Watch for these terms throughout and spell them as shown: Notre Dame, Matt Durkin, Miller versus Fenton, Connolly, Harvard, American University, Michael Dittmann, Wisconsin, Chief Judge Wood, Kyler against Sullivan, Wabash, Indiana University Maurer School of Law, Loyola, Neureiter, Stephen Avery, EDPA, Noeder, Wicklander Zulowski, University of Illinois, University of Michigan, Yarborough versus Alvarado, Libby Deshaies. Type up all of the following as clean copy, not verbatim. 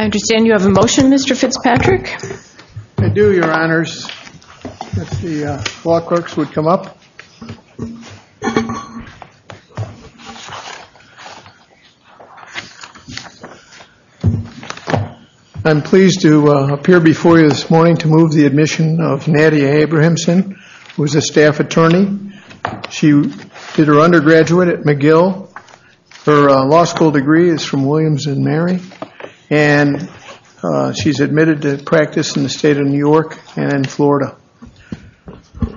I understand you have a motion, Mr. Fitzpatrick. I do, Your Honors. If the law clerks would come up. I'm pleased to appear before you this morning to move the admission of Nadia Abrahamson, who is a staff attorney. She did her undergraduate at McGill. Her law school degree is from Williams and Mary, and she's admitted to practice in the state of New York and in Florida.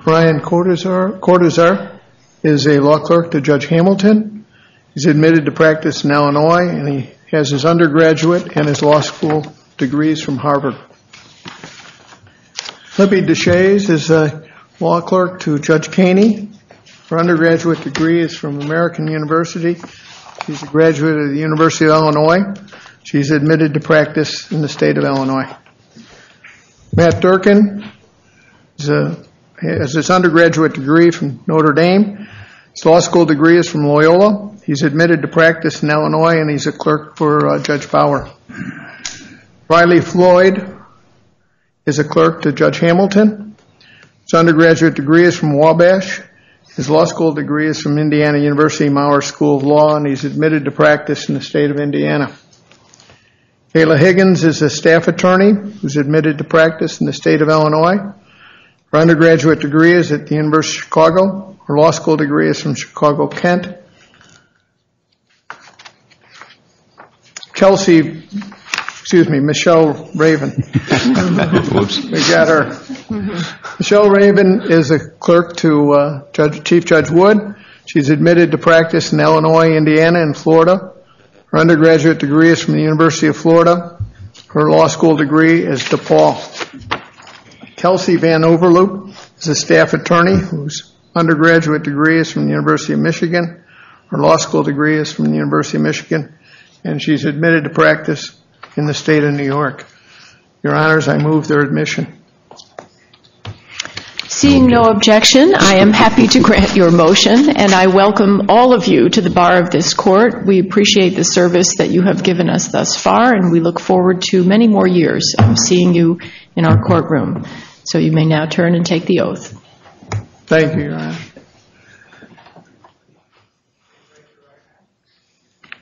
Brian Cortazar is a law clerk to Judge Hamilton. He's admitted to practice in Illinois, and he has his undergraduate and his law school degrees from Harvard. Libby Deshaies is a law clerk to Judge Caney. Her undergraduate degree is from American University. She's a graduate of the University of Illinois. She's admitted to practice in the state of Illinois. Matt Durkin has his undergraduate degree from Notre Dame. His law school degree is from Loyola. He's admitted to practice in Illinois, and he's a clerk for Judge Bauer. Riley Floyd is a clerk to Judge Hamilton. His undergraduate degree is from Wabash. His law school degree is from Indiana University Maurer School of Law, and he's admitted to practice in the state of Indiana. Kayla Higgins is a staff attorney who's admitted to practice in the state of Illinois. Her undergraduate degree is at the University of Chicago. Her law school degree is from Chicago, Kent. Michelle Raven. We got her. Michelle Raven is a clerk to Chief Judge Wood. She's admitted to practice in Illinois, Indiana, and Florida. Her undergraduate degree is from the University of Florida. Her law school degree is DePaul. Kelsey Van Overloop is a staff attorney whose undergraduate degree is from the University of Michigan. Her law school degree is from the University of Michigan, and she's admitted to practice in the state of New York. Your Honors, I move their admission. Seeing no objection, I am happy to grant your motion, and I welcome all of you to the bar of this court. We appreciate the service that you have given us thus far, and we look forward to many more years of seeing you in our courtroom. So you may now turn and take the oath. Thank you, Your Honor.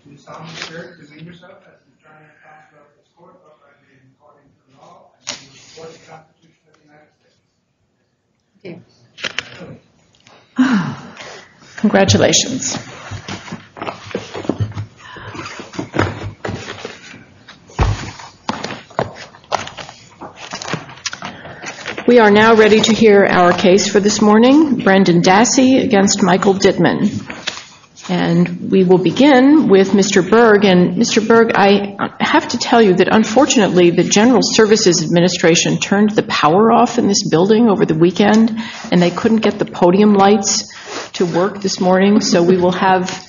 Do you solemnly swear to demean yourself as an attorney and counsel of this court, uprightly and according to the law, and to support the Constitution of the United States? Congratulations. We are now ready to hear our case for this morning, Brendan Dassey against Michael Dittmann. And we will begin with Mr. Berg. And Mr. Berg, I have to tell you that unfortunately the General Services Administration turned the power off in this building over the weekend, and they couldn't get the podium lights to work this morning, so we will have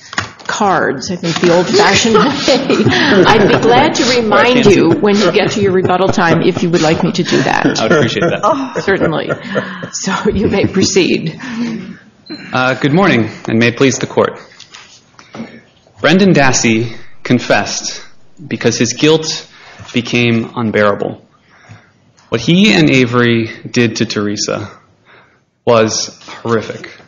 cards, I think, the old-fashioned way. I'd be glad to remind you when you get to your rebuttal time if you would like me to do that. I would appreciate that. Oh, certainly. So you may proceed. Good morning, and may it please the court. Brendan Dassey confessed because his guilt became unbearable. What he and Avery did to Teresa was horrific.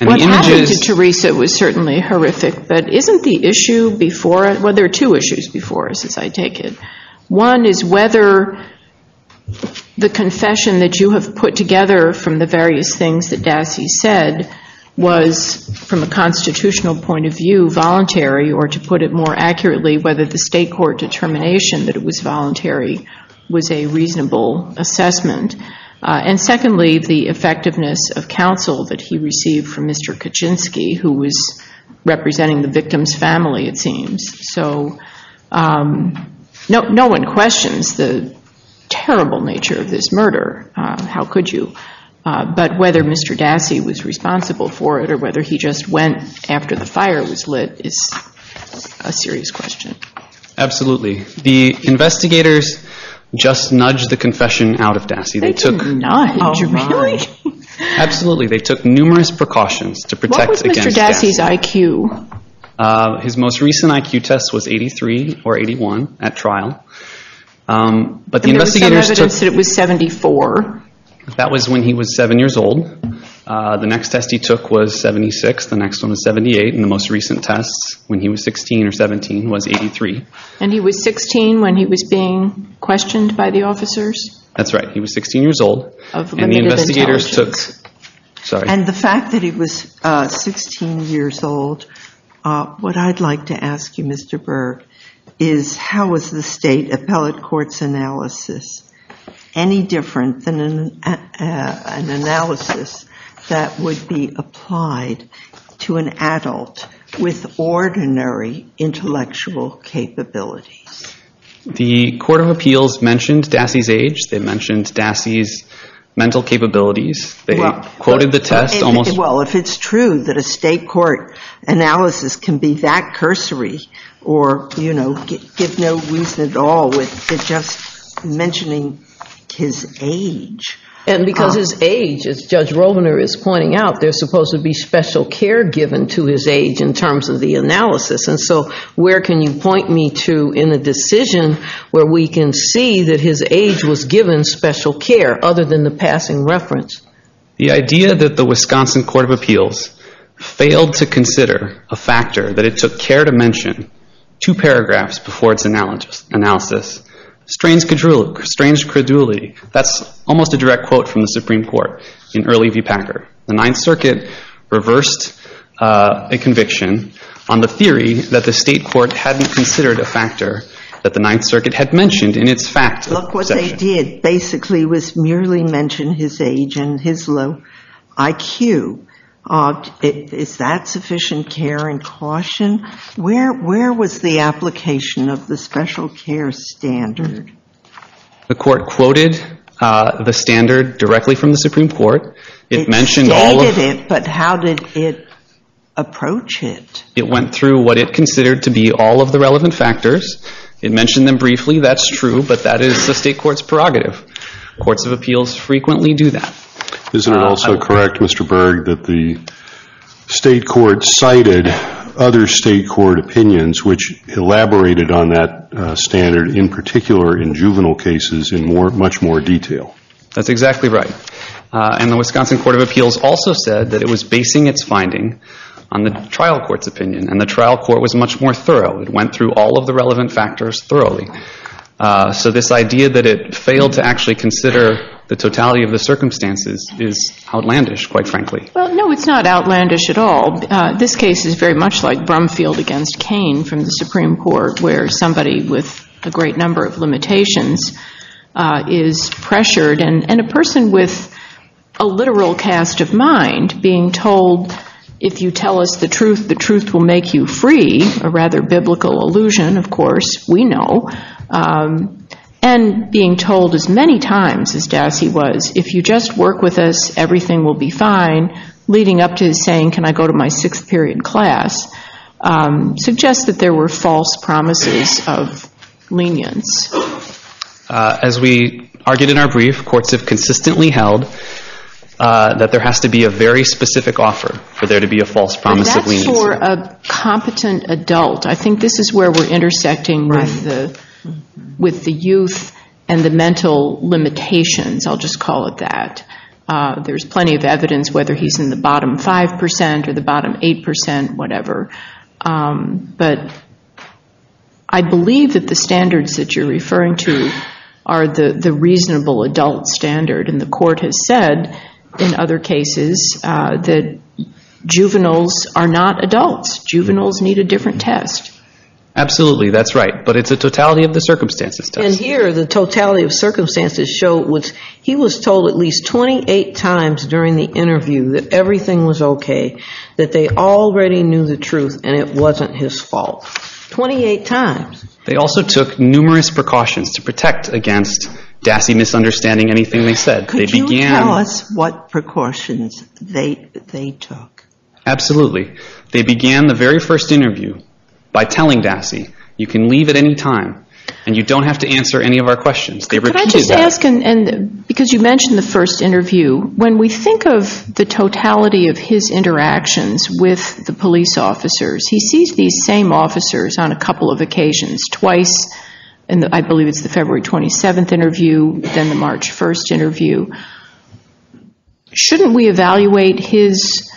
And what happened to Teresa was certainly horrific, but isn't the issue before us, well, there are two issues before us as I take it. One is whether the confession that you have put together from the various things that Dassey said was, from a constitutional point of view, voluntary, or to put it more accurately, whether the state court determination that it was voluntary was a reasonable assessment. And secondly, the effectiveness of counsel that he received from Mr. Kachinski, who was representing the victim's family, it seems. So no one questions the terrible nature of this murder. How could you? But whether Mr. Dassey was responsible for it or whether he just went after the fire was lit is a serious question. Absolutely. The investigators just nudged the confession out of Dassey. They took nudge, oh, really? Absolutely. They took numerous precautions to protect against Dassey. What was Mr. Dassey's IQ? His most recent IQ test was 83 or 81 at trial. But the investigators took... that it was 74. That was when he was 7 years old. The next test he took was 76, the next one was 78, and the most recent tests when he was 16 or 17 was 83. And he was 16 when he was being questioned by the officers? That's right. He was 16 years old. Of limited intelligence. And the investigators took... Sorry. And the fact that he was 16 years old, what I'd like to ask you, Mr. Berg, is how is the state appellate court's analysis any different than an analysis that would be applied to an adult with ordinary intellectual capabilities? The Court of Appeals mentioned Dassey's age. They mentioned Dassey's mental capabilities. They quoted the test almost... Well, if it's true that a state court analysis can be that cursory or, you know, give no reason at all with just mentioning his age... And because his age, as Judge Rovner is pointing out, there's supposed to be special care given to his age in terms of the analysis. And so where can you point me to in a decision where we can see that his age was given special care other than the passing reference? The idea that the Wisconsin Court of Appeals failed to consider a factor that it took care to mention two paragraphs before its analysis strains credulity. That's almost a direct quote from the Supreme Court in Early v. Packer. The Ninth Circuit reversed a conviction on the theory that the state court hadn't considered a factor that the Ninth Circuit had mentioned in its fact. Look, what they did basically was merely mention his age and his low IQ. Is that sufficient care and caution? Where was the application of the special care standard? The court quoted the standard directly from the Supreme Court. It mentioned all of it, but how did it approach it? It went through what it considered to be all of the relevant factors. It mentioned them briefly. That's true, but that is the state court's prerogative. Courts of appeals frequently do that. Isn't it also correct, Mr. Berg, that the state court cited other state court opinions which elaborated on that standard, in particular in juvenile cases, in much more detail? That's exactly right. And the Wisconsin Court of Appeals also said that it was basing its finding on the trial court's opinion, and the trial court was much more thorough. It went through all of the relevant factors thoroughly. So this idea that it failed to actually consider the totality of the circumstances is outlandish, quite frankly. Well, no, it's not outlandish at all. This case is very much like Brumfield against Cain from the Supreme Court, where somebody with a great number of limitations is pressured, and a person with a literal cast of mind being told, if you tell us the truth will make you free, a rather biblical allusion, of course, we know, and being told as many times as Dassey was, if you just work with us, everything will be fine, leading up to his saying, can I go to my sixth period class, suggests that there were false promises of lenience. As we argued in our brief, courts have consistently held that there has to be a very specific offer for there to be a false promise of leniency. That's for a competent adult. I think this is where we're intersecting with the youth and the mental limitations, I'll just call it that. There's plenty of evidence whether he's in the bottom 5% or the bottom 8%, whatever. But I believe that the standards that you're referring to are the reasonable adult standard, and the court has said in other cases that juveniles are not adults. Juveniles need a different test. Absolutely, that's right. But it's a totality of the circumstances test. And here, the totality of circumstances showed he was told at least 28 times during the interview that everything was okay, that they already knew the truth, and it wasn't his fault. 28 times. They also took numerous precautions to protect against Dassey misunderstanding anything they said. Could you tell us what precautions they took? Absolutely. They began the very first interview by telling Dassey, you can leave at any time, and you don't have to answer any of our questions. They repeated that. Could I just ask, and because you mentioned the first interview, when we think of the totality of his interactions with the police officers, he sees these same officers on a couple of occasions, twice and I believe it's the February 27th interview, then the March 1st interview. Shouldn't we evaluate his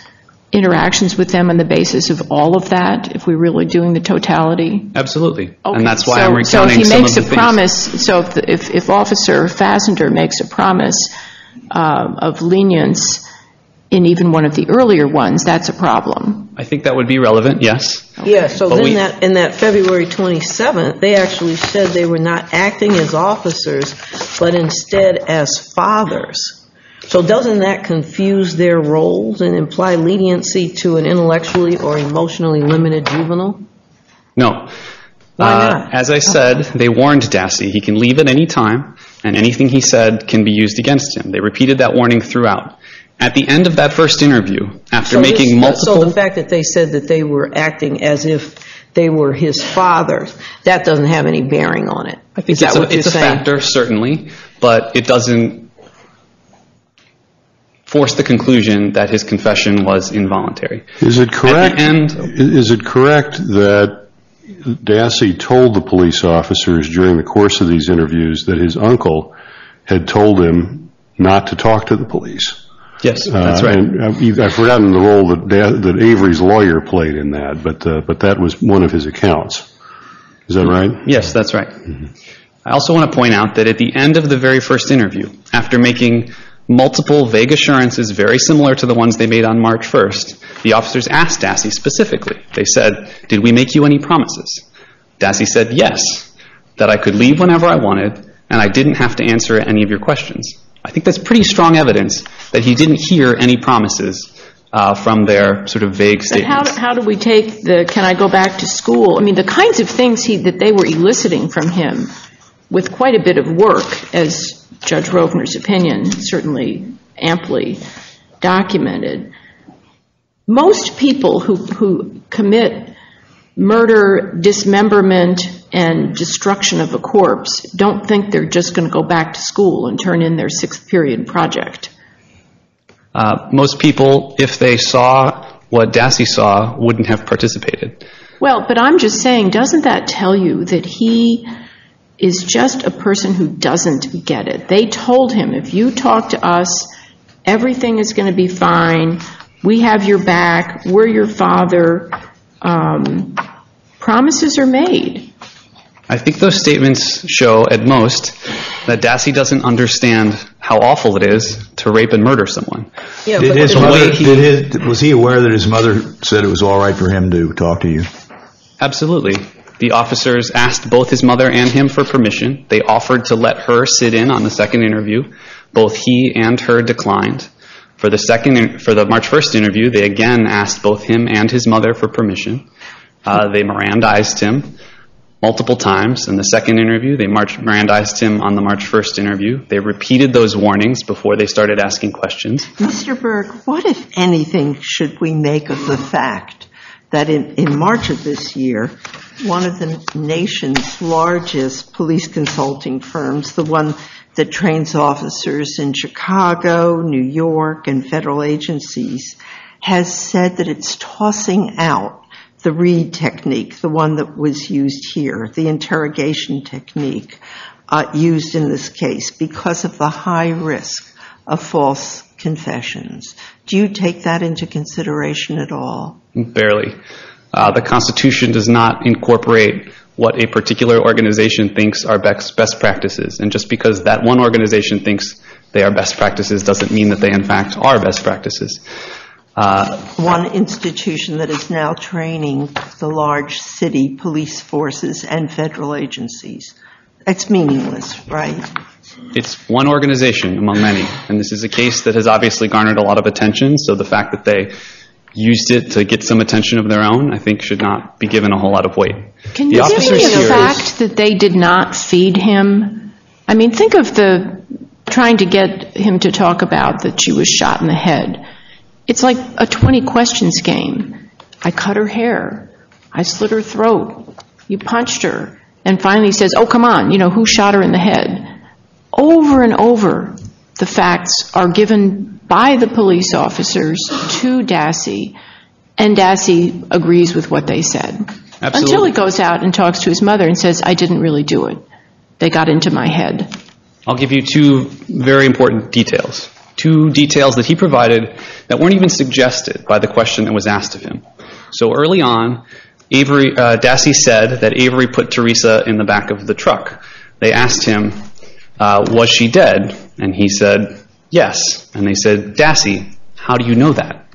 interactions with them on the basis of all of that, if we're really doing the totality? Absolutely. Okay. And that's why I'm recounting some of the things. So if he makes a promise, so if Officer Fassender makes a promise of lenience in even one of the earlier ones, that's a problem. I think that would be relevant, yes. Okay. Yeah, so but then in that February 27th, they actually said they were not acting as officers, but instead as fathers. So doesn't that confuse their roles and imply leniency to an intellectually or emotionally limited juvenile? No. Why not? As I said, they warned Dassey. He can leave at any time, and anything he said can be used against him. They repeated that warning throughout. At the end of that first interview, after so making multiple... So the fact that they said that they were acting as if they were his fathers, that doesn't have any bearing on it. I think it's a factor, certainly, but it doesn't forced the conclusion that his confession was involuntary. Is it correct that Dassey told the police officers during the course of these interviews that his uncle had told him not to talk to the police? Yes, that's right. And I've forgotten the role that Avery's lawyer played in that, but that was one of his accounts. Is that right? Yes, that's right. Mm-hmm. I also want to point out that at the end of the very first interview, after making multiple vague assurances very similar to the ones they made on March 1st, the officers asked Dassey specifically. They said, did we make you any promises? Dassey said yes, that I could leave whenever I wanted, and I didn't have to answer any of your questions. I think that's pretty strong evidence that he didn't hear any promises from their sort of vague statements. But how do we take the, can I go back to school? I mean, the kinds of things that they were eliciting from him with quite a bit of work, as Judge Rovner's opinion certainly amply documented. Most people who commit murder, dismemberment, and destruction of a corpse don't think they're just going to go back to school and turn in their sixth period project. Most people, if they saw what Dassey saw, wouldn't have participated. Well, but I'm just saying, doesn't that tell you that he is just a person who doesn't get it? They told him, if you talk to us, everything is going to be fine. We have your back. We're your father. Promises are made. I think those statements show, at most, that Dassey doesn't understand how awful it is to rape and murder someone. Yeah, was he aware that his mother said it was all right for him to talk to you? Absolutely. The officers asked both his mother and him for permission. They offered to let her sit in on the second interview. Both he and her declined. For the March 1st interview, they again asked both him and his mother for permission. They Mirandized him multiple times in the second interview. They Mirandized him on the March 1st interview. They repeated those warnings before they started asking questions. Mr. Berg, what, if anything, should we make of the fact that in March of this year, one of the nation's largest police consulting firms, the one that trains officers in Chicago, New York, and federal agencies, has said that it's tossing out the Reed technique, the one that was used here, the interrogation technique used in this case, because of the high risk of false confessions. Do you take that into consideration at all? Barely. The Constitution does not incorporate what a particular organization thinks are best practices. And just because that one organization thinks they are best practices doesn't mean that they, in fact, are best practices. One institution that is now training the large city police forces and federal agencies. That's meaningless, right? It's one organization among many. And this is a case that has obviously garnered a lot of attention. So the fact that they used it to get some attention of their own, I think, should not be given a whole lot of weight. Can you give me the fact that they did not feed him? I mean, think of trying to get him to talk about that she was shot in the head. It's like a 20 questions game. I cut her hair. I slit her throat. You punched her. And finally he says, oh, come on, who shot her in the head? Over and over, the facts are given by the police officers to Dassey, and Dassey agrees with what they said. Absolutely. Until he goes out and talks to his mother and says, I didn't really do it. they got into my head. I'll give you two very important details. Two details that he provided that weren't even suggested by the question that was asked of him. So early on, Dassey said that Avery put Teresa in the back of the truck. They asked him, was she dead? And he said, yes. And they said, Dassey, how do you know that?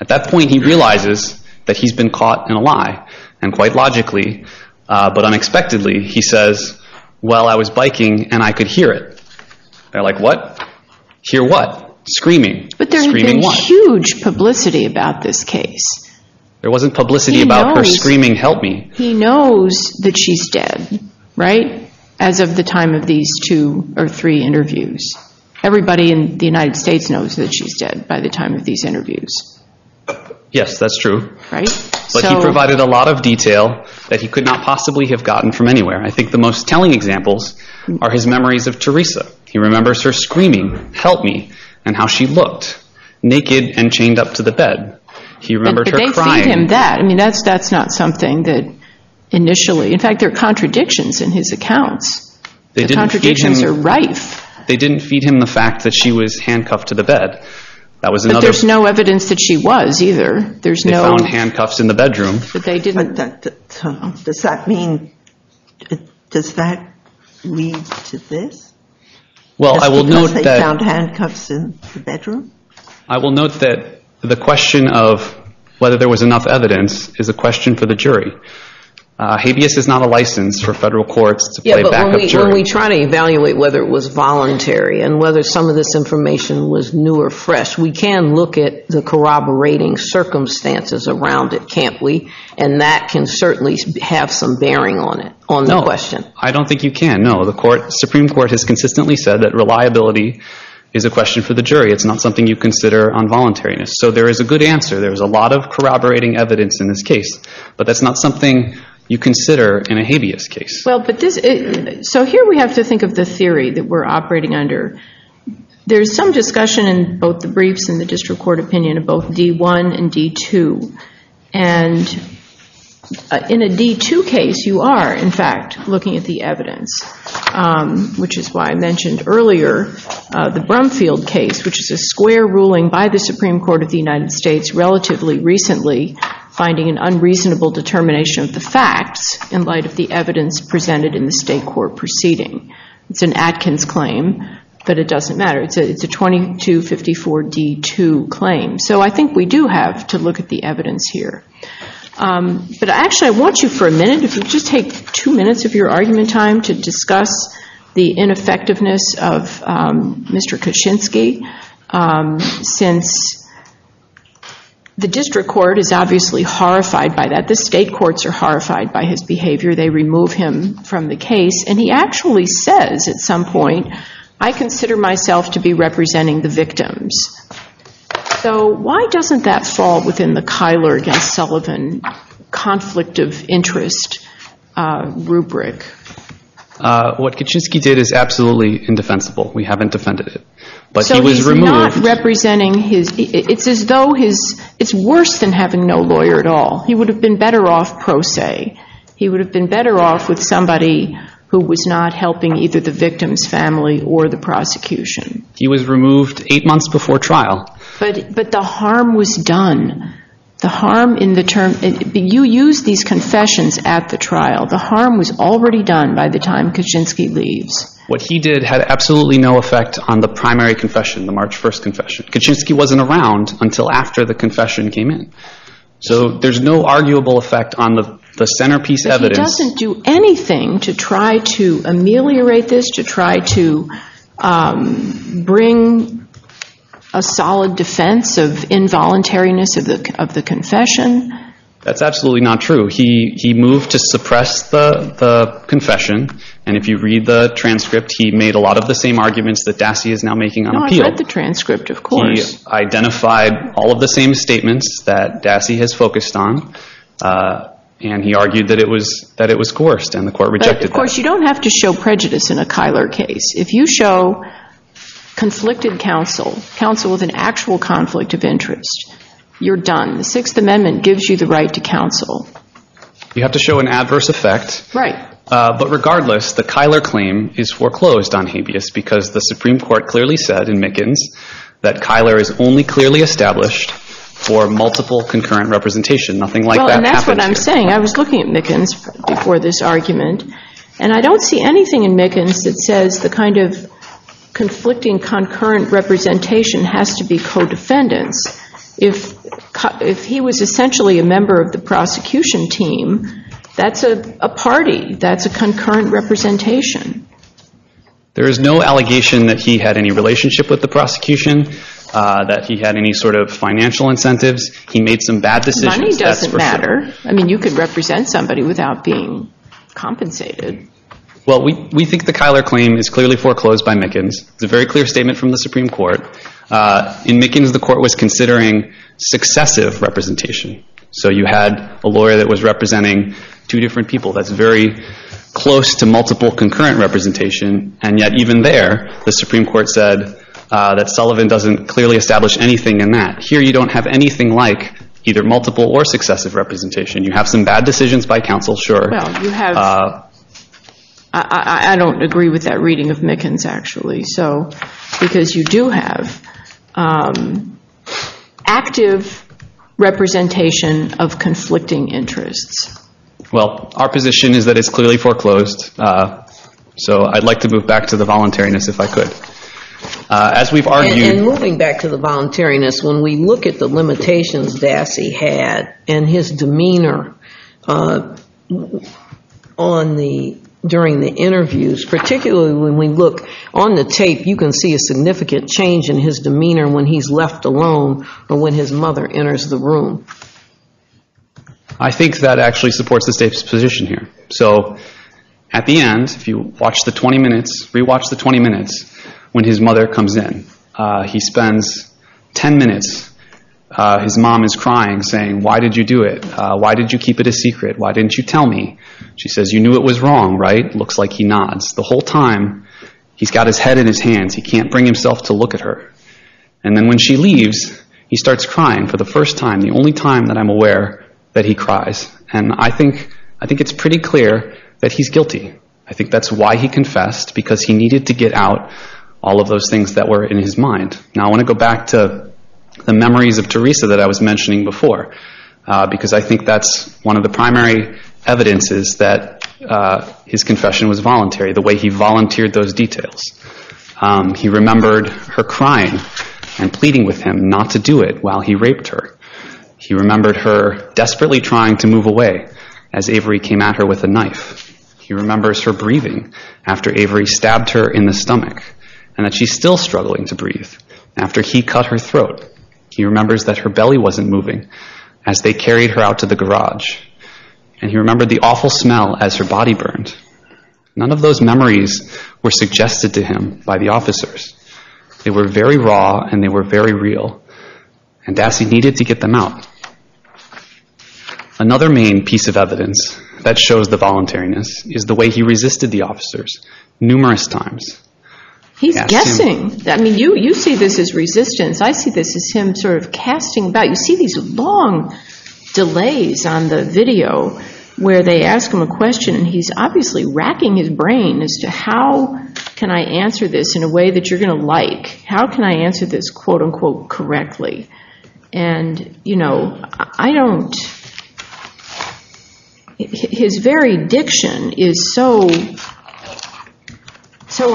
At that point, he realizes that he's been caught in a lie. And quite logically, but unexpectedly, he says, well, I was biking and I could hear it. They're like, what? Hear what? Screaming. But there had been huge publicity about this case. There wasn't publicity about her screaming, help me. He knows that she's dead, right? As of the time of these two or three interviews. Everybody in the United States knows that she's dead by the time of these interviews. Yes, that's true. Right? But he provided a lot of detail that he could not possibly have gotten from anywhere. I think the most telling examples are his memories of Teresa. He remembers her screaming, help me, and how she looked, naked and chained up to the bed. He remembered her crying. But they feed him that. I mean, that's not something that initially... In fact, there are contradictions in his accounts. The contradictions are rife. They didn't feed him the fact that she was handcuffed to the bed. That was another... But there's no evidence that she was, either. There's no... They found handcuffs in the bedroom. But they didn't... But that, does that mean... Does that lead to this? Well, I will note that... Because they found handcuffs in the bedroom? I will note that... The question of whether there was enough evidence is a question for the jury. Habeas is not a license for federal courts to play backup jury. Yeah, but when we try to evaluate whether it was voluntary and whether some of this information was new or fresh, we can look at the corroborating circumstances around it, can't we? And that can certainly have some bearing on it, on the question. No, I don't think you can. No, the Supreme Court has consistently said that reliability is a question for the jury. It's not something you consider on voluntariness. So there is a good answer. There was a lot of corroborating evidence in this case, but that's not something you consider in a habeas case. Well, but so here we have to think of the theory that we're operating under. There's some discussion in both the briefs and the district court opinion of both D1 and D2. And in a D2 case, you are, in fact, looking at the evidence, which is why I mentioned earlier the Brumfield case, which is a square ruling by the Supreme Court of the United States relatively recently, finding an unreasonable determination of the facts in light of the evidence presented in the state court proceeding. It's an Atkins claim, but it doesn't matter. It's a 2254 D2 claim. So I think we do have to look at the evidence here. But actually, I want you for a minute, if you just take 2 minutes of your argument time to discuss the ineffectiveness of Mr. Kachinski, since the district court is obviously horrified by that. The state courts are horrified by his behavior. They remove him from the case. And he actually says at some point, I consider myself to be representing the victims. So why doesn't that fall within the Kyler against Sullivan conflict of interest rubric? What Kachinski did is absolutely indefensible. We haven't defended it. But so he was removed. So he's not representing his... It's as though his... It's worse than having no lawyer at all. He would have been better off pro se. He would have been better off with somebody who was not helping either the victim's family or the prosecution. He was removed 8 months before trial. But the harm was done. The harm in the term... You used these confessions at the trial. The harm was already done by the time Kachinski leaves. What he did had absolutely no effect on the primary confession, the March 1st confession. Kachinski wasn't around until after the confession came in. So there's no arguable effect on the centerpiece evidence. He doesn't do anything to try to ameliorate this, to try to bring... a solid defense of involuntariness of the confession? That's absolutely not true. He moved to suppress the confession, and if you read the transcript, he made a lot of the same arguments that Dassey is now making on appeal. I read the transcript, of course. He identified all of the same statements that Dassey has focused on, and he argued that it was coerced, and the court rejected that. But of course, you don't have to show prejudice in a Kyler case. If you show conflicted counsel with an actual conflict of interest, you're done. The Sixth Amendment gives you the right to counsel. You have to show an adverse effect. Right. But regardless, the Kyler claim is foreclosed on habeas because the Supreme Court clearly said in Mickens that Kyler is only clearly established for multiple concurrent representation. Nothing like that happens. Well, and that's what I'm saying. I was looking at Mickens before this argument, and I don't see anything in Mickens that says the kind of conflicting concurrent representation has to be co-defendants. If he was essentially a member of the prosecution team, that's a party. That's a concurrent representation. There is no allegation that he had any relationship with the prosecution, that he had any sort of financial incentives. He made some bad decisions. Money doesn't matter. Sure. I mean, you could represent somebody without being compensated. Well, we think the Kyler claim is clearly foreclosed by Mickens. It's a very clear statement from the Supreme Court. In Mickens, the court was considering successive representation. So you had a lawyer that was representing two different people. That's very close to multiple concurrent representation, and yet even there, the Supreme Court said that Sullivan doesn't clearly establish anything in that. Here you don't have anything like either multiple or successive representation. You have some bad decisions by counsel, sure. Well, you have... I don't agree with that reading of Mickens, actually, so because you do have active representation of conflicting interests. Well, our position is that it's clearly foreclosed, so I'd like to move back to the voluntariness if I could. As we've argued... And moving back to the voluntariness, when we look at the limitations Dassey had and his demeanor during the interviews, particularly when we look on the tape, you can see a significant change in his demeanor when he's left alone or when his mother enters the room. I think that actually supports the state's position here. So at the end, if you watch the 20 minutes, rewatch the 20 minutes, when his mother comes in, he spends 10 minutes. His mom is crying, saying, why did you do it? Why did you keep it a secret? Why didn't you tell me? She says, you knew it was wrong, right? Looks like he nods. The whole time, he's got his head in his hands. He can't bring himself to look at her. And then when she leaves, he starts crying for the first time, the only time that I'm aware that he cries. And I think it's pretty clear that he's guilty. I think that's why he confessed, because he needed to get out all of those things that were in his mind. Now I want to go back to the memories of Teresa that I was mentioning before, because I think that's one of the primary evidences that his confession was voluntary, the way he volunteered those details. He remembered her crying and pleading with him not to do it while he raped her. He remembered her desperately trying to move away as Avery came at her with a knife. He remembers her breathing after Avery stabbed her in the stomach, and that she's still struggling to breathe after he cut her throat. He remembers that her belly wasn't moving as they carried her out to the garage. And he remembered the awful smell as her body burned. None of those memories were suggested to him by the officers. They were very raw and they were very real. And Dassey needed to get them out. Another main piece of evidence that shows the voluntariness is the way he resisted the officers numerous times. He's guessing. I mean, you see this as resistance. I see this as him sort of casting about. You see these long delays on the video where they ask him a question, and he's obviously racking his brain as to how can I answer this in a way that you're going to like? How can I answer this, quote-unquote, correctly? And, you know, I don't... His very diction is so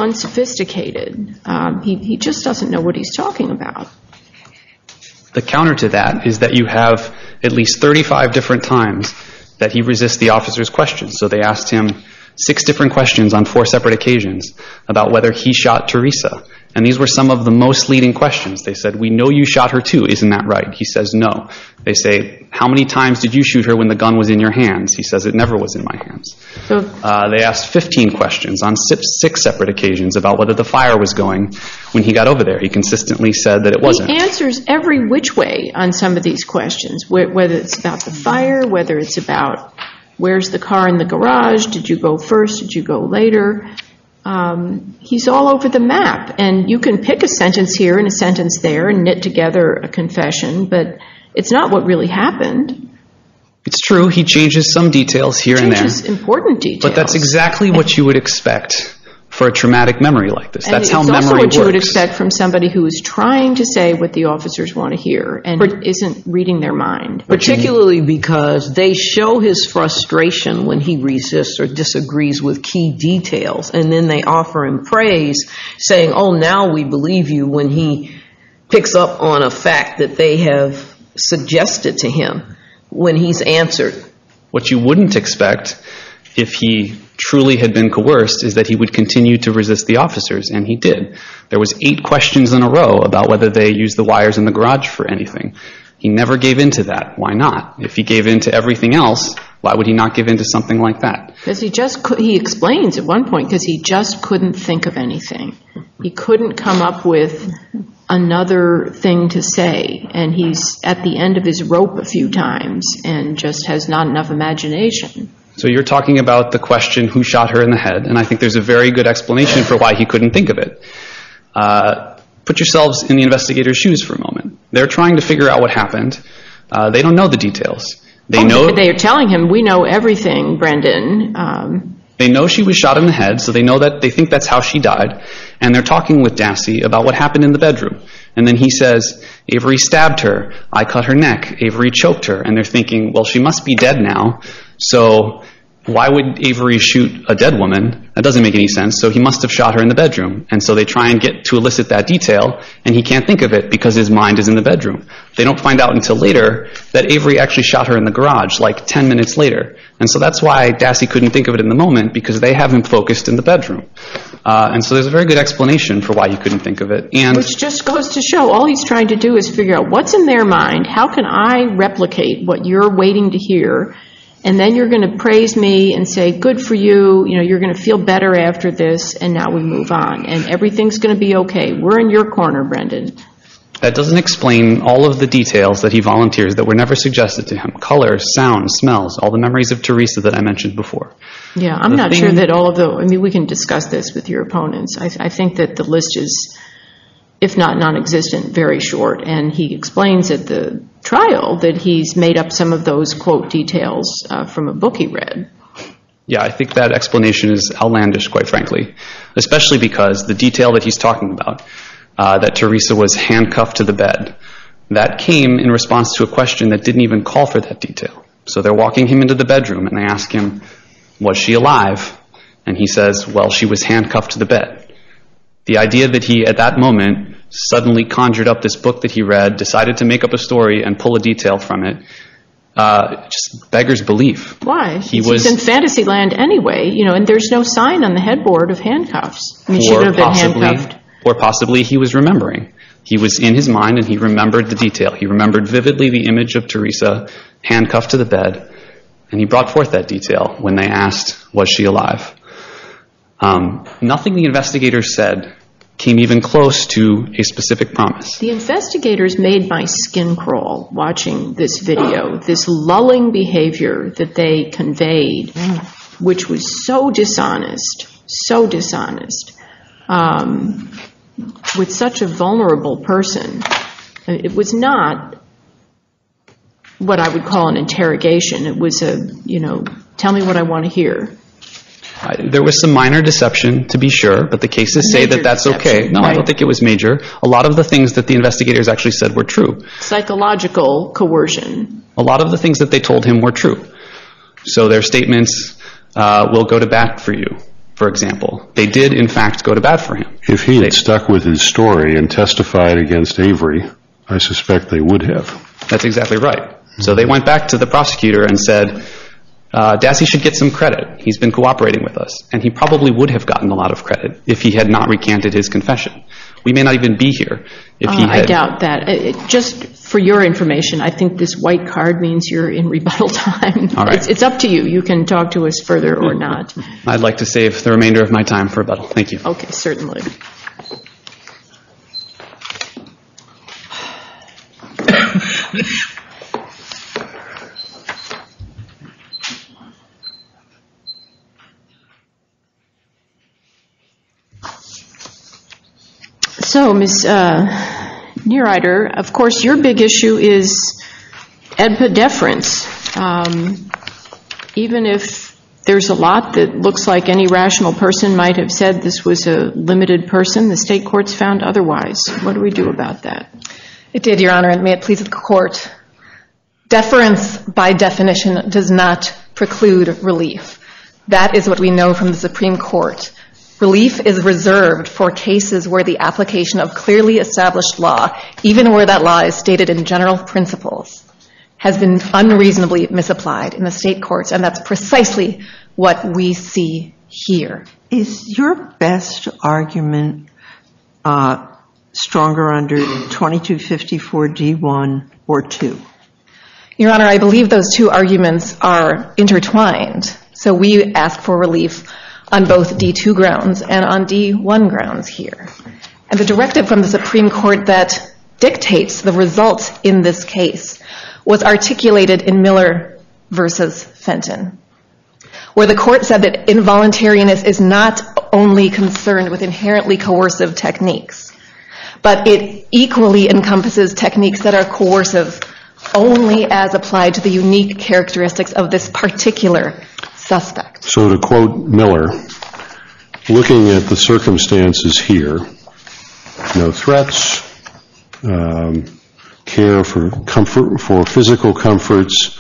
unsophisticated. He just doesn't know what he's talking about. The counter to that is that you have at least 35 different times that he resists the officer's questions. So they asked him 6 different questions on 4 separate occasions about whether he shot Teresa. And these were some of the most leading questions. They said, we know you shot her too, isn't that right? He says, no. They say, how many times did you shoot her when the gun was in your hands? He says, it never was in my hands. So, they asked 15 questions on 6 separate occasions about whether the fire was going when he got over there. He consistently said that it wasn't. He answers every which way on some of these questions, whether it's about the fire, whether it's about where's the car in the garage, did you go first, did you go later? He's all over the map, and you can pick a sentence here and a sentence there and knit together a confession, but it's not what really happened. It's true, he changes some details here and there. Changes important details. But that's exactly what you would expect for a traumatic memory like this. That's how memory works. It's also what you would expect from somebody who is trying to say what the officers want to hear and isn't reading their mind. Particularly because they show his frustration when he resists or disagrees with key details. And then they offer him praise, saying, oh, now we believe you, when he picks up on a fact that they have suggested to him when he's answered. What you wouldn't expect if he truly had been coerced is that he would continue to resist the officers, and he did. There was 8 questions in a row about whether they used the wires in the garage for anything. He never gave in to that. Why not? If he gave in to everything else, why would he not give in to something like that? Because he explains at one point, because he just couldn't think of anything. He couldn't come up with another thing to say, and he's at the end of his rope a few times and just has not enough imagination. So you're talking about the question, who shot her in the head? And I think there's a very good explanation for why he couldn't think of it. Put yourselves in the investigator's shoes for a moment. They're trying to figure out what happened. They don't know the details. They are telling him, we know everything, Brendan. They know she was shot in the head, so they know that they think that's how she died. And they're talking with Dassey about what happened in the bedroom. And then he says, Avery stabbed her. I cut her neck. Avery choked her. And they're thinking, well, she must be dead now. So why would Avery shoot a dead woman? That doesn't make any sense. So he must have shot her in the bedroom. And so they try and get to elicit that detail, and he can't think of it because his mind is in the bedroom. They don't find out until later that Avery actually shot her in the garage, like 10 minutes later. And so that's why Dassey couldn't think of it in the moment, because they have him focused in the bedroom. And so there's a very good explanation for why he couldn't think of it. Which just goes to show all he's trying to do is figure out what's in their mind. How can I replicate what you're waiting to hear? And then you're going to praise me and say, good for you, you're going to feel better after this, and now we move on. And everything's going to be okay. We're in your corner, Brendan. That doesn't explain all of the details that he volunteers that were never suggested to him. Colors, sounds, smells, all the memories of Teresa that I mentioned before. Yeah, I'm not sure that all of the... I mean, we can discuss this with your opponents. I think that the list is, if not non-existent, very short. And he explains at the trial that he's made up some of those, quote, details from a book he read. Yeah, I think that explanation is outlandish, quite frankly, especially because the detail that he's talking about, that Teresa was handcuffed to the bed, that came in response to a question that didn't even call for that detail. So they're walking him into the bedroom, and they ask him, was she alive? And he says, well, she was handcuffed to the bed. The idea that he, at that moment, suddenly conjured up this book that he read, decided to make up a story and pull a detail from it, just beggars belief. Why? He's in fantasy land anyway, and there's no sign on the headboard of handcuffs. I mean, she could have been handcuffed. Or possibly he was remembering. He was in his mind, and he remembered the detail. He remembered vividly the image of Teresa handcuffed to the bed, and he brought forth that detail when they asked, was she alive? Nothing the investigators said came even close to a specific promise. The investigators made my skin crawl watching this video, this lulling behavior that they conveyed, which was so dishonest, with such a vulnerable person. It was not what I would call an interrogation. It was a, tell me what I want to hear. There was some minor deception, to be sure, but the cases say that that's okay. No, right. I don't think it was major. A lot of the things that the investigators actually said were true. Psychological coercion. A lot of the things that they told him were true. So their statements will go to bat for you, for example. They did, in fact, go to bat for him. If he had stuck with his story and testified against Avery, I suspect they would have. That's exactly right. So they went back to the prosecutor and said, Dassey should get some credit. He's been cooperating with us. And he probably would have gotten a lot of credit if he had not recanted his confession. We may not even be here if he had... I doubt that. Just for your information, I think this white card means you're in rebuttal time. All right. It's up to you. You can talk to us further or not. I'd like to save the remainder of my time for rebuttal. Thank you. Okay, certainly. So, Ms. Neureiter, of course, your big issue is EDPA deference. even if there's a lot that looks like any rational person might have said this was a limited person, the state courts found otherwise. What do we do about that? It did, Your Honor, and may it please the court. Deference, by definition, does not preclude relief. That is what we know from the Supreme Court. Relief is reserved for cases where the application of clearly established law, even where that law is stated in general principles, has been unreasonably misapplied in the state courts, and that's precisely what we see here. Is your best argument stronger under 2254 D1 or 2? Your Honor, I believe those two arguments are intertwined. So we ask for relief on both D2 grounds and on D1 grounds here. And the directive from the Supreme Court that dictates the results in this case was articulated in Miller versus Fenton, where the court said that involuntariness is not only concerned with inherently coercive techniques, but it equally encompasses techniques that are coercive only as applied to the unique characteristics of this particular suspect. So to quote Miller, looking at the circumstances here, no threats, care for comfort, for physical comforts.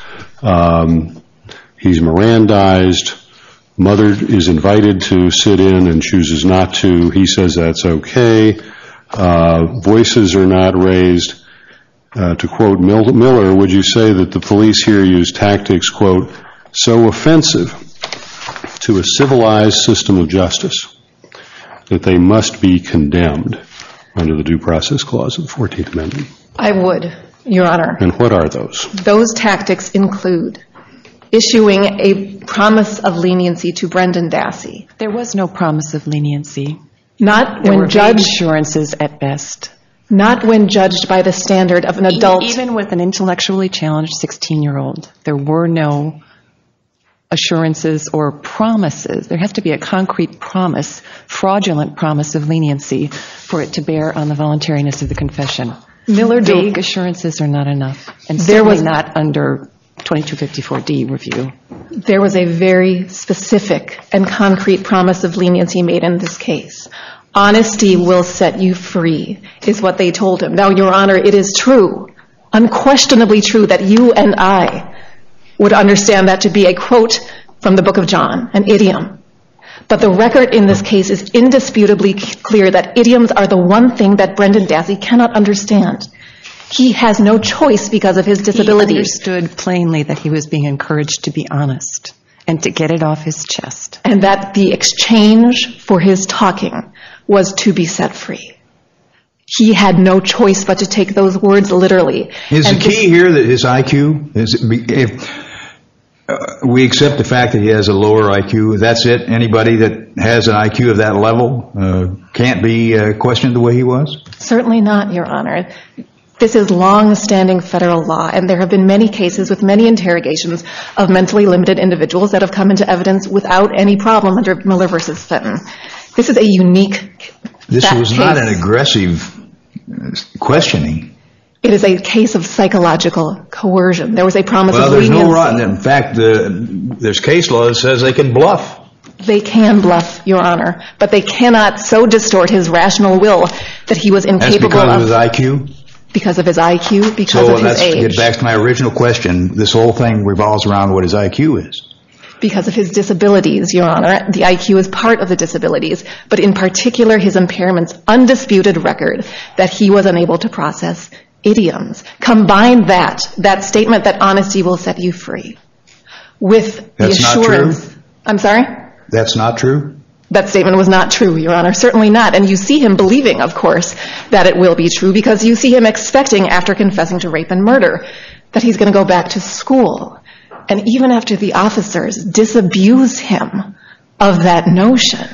He's Mirandized. Mother is invited to sit in and chooses not to. He says that's okay. Voices are not raised. To quote Miller, would you say that the police here use tactics, quote, so offensive to a civilized system of justice that they must be condemned under the Due Process Clause of the 14th Amendment? I would, Your Honor. And what are those? Those tactics include issuing a promise of leniency to Brendan Dassey. There was no promise of leniency. Not there when judged. Assurances at best. Not when judged by the standard of an adult. Even with an intellectually challenged 16-year-old, there were no assurances or promises. There has to be a concrete promise, fraudulent promise of leniency for it to bear on the voluntariness of the confession. Miller, vague assurances are not enough, and there was not under 2254D review. There was a very specific and concrete promise of leniency made in this case. Honesty will set you free is what they told him. Now, Your Honor, it is true, unquestionably true, that you and I would understand that to be a quote from the Book of John, an idiom. But the record in this case is indisputably clear that idioms are the one thing that Brendan Dassey cannot understand. He has no choice because of his disability. He understood plainly that he was being encouraged to be honest and to get it off his chest. And that the exchange for his talking was to be set free. He had no choice but to take those words literally. Is the key here that his IQ is... we accept the fact that he has a lower IQ. That's it. Anybody that has an IQ of that level can't be questioned the way he was? Certainly not, Your Honor. This is long-standing federal law, and there have been many cases with many interrogations of mentally limited individuals that have come into evidence without any problem under Miller versus Fenton. This is a unique... This was case. Not an aggressive questioning. It is a case of psychological coercion. There was a promise of leniency. No, in fact, there's case law that says they can bluff. They can bluff, Your Honor, but they cannot so distort his rational will that he was incapable of... That's because of his IQ? Because of his IQ, because of his age. So let's get back to my original question. This whole thing revolves around what his IQ is. Because of his disabilities, Your Honor. The IQ is part of the disabilities, but in particular his impairment's undisputed record that he was unable to process idioms. Combine that statement that honesty will set you free with the assurance. Not true. I'm sorry? That's not true? That statement was not true, Your Honor. Certainly not. And you see him believing, of course, that it will be true because you see him expecting, after confessing to rape and murder, that he's going to go back to school. And even after the officers disabuse him of that notion,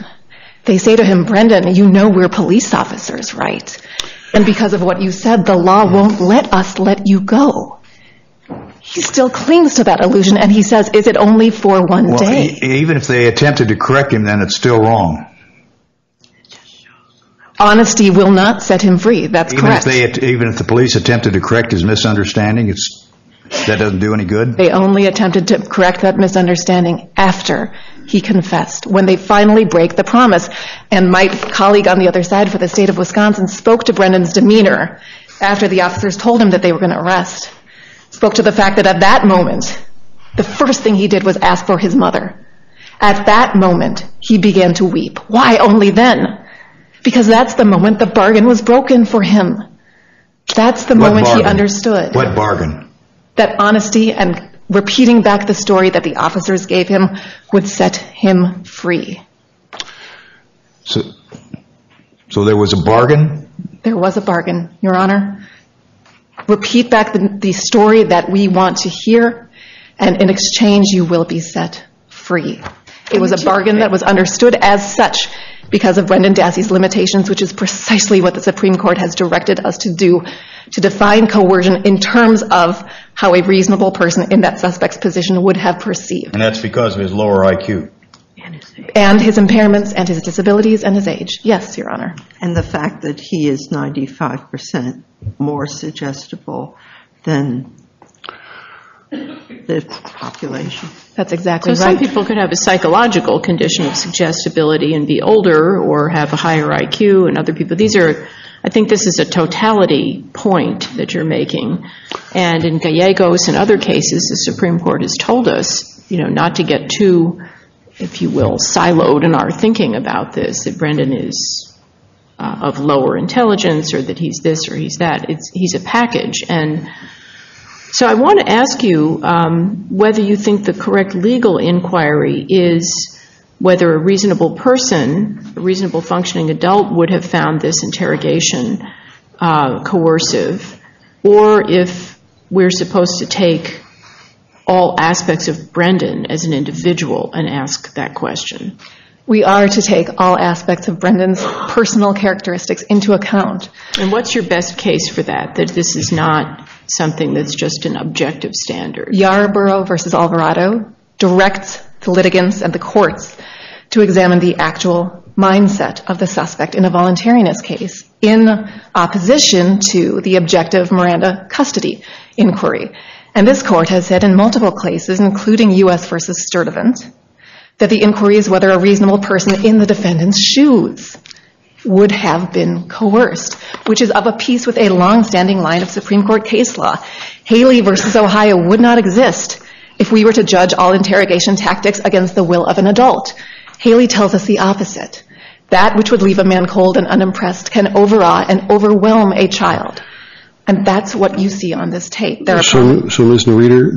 they say to him, Brendan, you know we're police officers, right? And because of what you said, the law won't let us let you go. He still clings to that illusion, and he says, is it only for one day? Even if they attempted to correct him, then it's still wrong. Honesty will not set him free. That's correct. Even if the police attempted to correct his misunderstanding, it's That doesn't do any good? They only attempted to correct that misunderstanding after he confessed, when they finally break the promise. And my colleague on the other side for the state of Wisconsin spoke to Brendan's demeanor after the officers told him that they were going to arrest, spoke to the fact that at that moment, the first thing he did was ask for his mother. At that moment, he began to weep. Why only then? Because that's the moment the bargain was broken for him. That's the moment he understood. What bargain? That honesty and repeating back the story that the officers gave him would set him free. So there was a bargain? There was a bargain, Your Honor. Repeat back the story that we want to hear, and in exchange you will be set free. It was a bargain that was understood as such because of Brendan Dassey's limitations, which is precisely what the Supreme Court has directed us to do, to define coercion in terms of how a reasonable person in that suspect's position would have perceived. And that's because of his lower IQ. And his impairments and his disabilities and his age. Yes, Your Honor. And the fact that he is 95% more suggestible than the population. That's exactly right. So some people could have a psychological condition of suggestibility and be older or have a higher IQ, and other people. I think this is a totality point that you're making. And in Gallegos and other cases, the Supreme Court has told us, you know, not to get too, if you will, siloed in our thinking about this, that Brendan is of lower intelligence or that he's this or he's that. He's a package. And so I want to ask you whether you think the correct legal inquiry is whether a reasonable person, a reasonable functioning adult, would have found this interrogation coercive, or if we're supposed to take all aspects of Brendan as an individual and ask that question. We are to take all aspects of Brendan's personal characteristics into account. And what's your best case for that, that this is not something that's just an objective standard? Yarborough versus Alvarado directs the litigants and the courts to examine the actual mindset of the suspect in a voluntariness case in opposition to the objective Miranda custody inquiry. And this court has said in multiple cases, including U.S. versus Sturdivant, that the inquiry is whether a reasonable person in the defendant's shoes would have been coerced, which is of a piece with a long-standing line of Supreme Court case law. Haley versus Ohio would not exist if we were to judge all interrogation tactics against the will of an adult. Haley tells us the opposite. That which would leave a man cold and unimpressed can overawe and overwhelm a child. And that's what you see on this tape. So Ms. Noeder,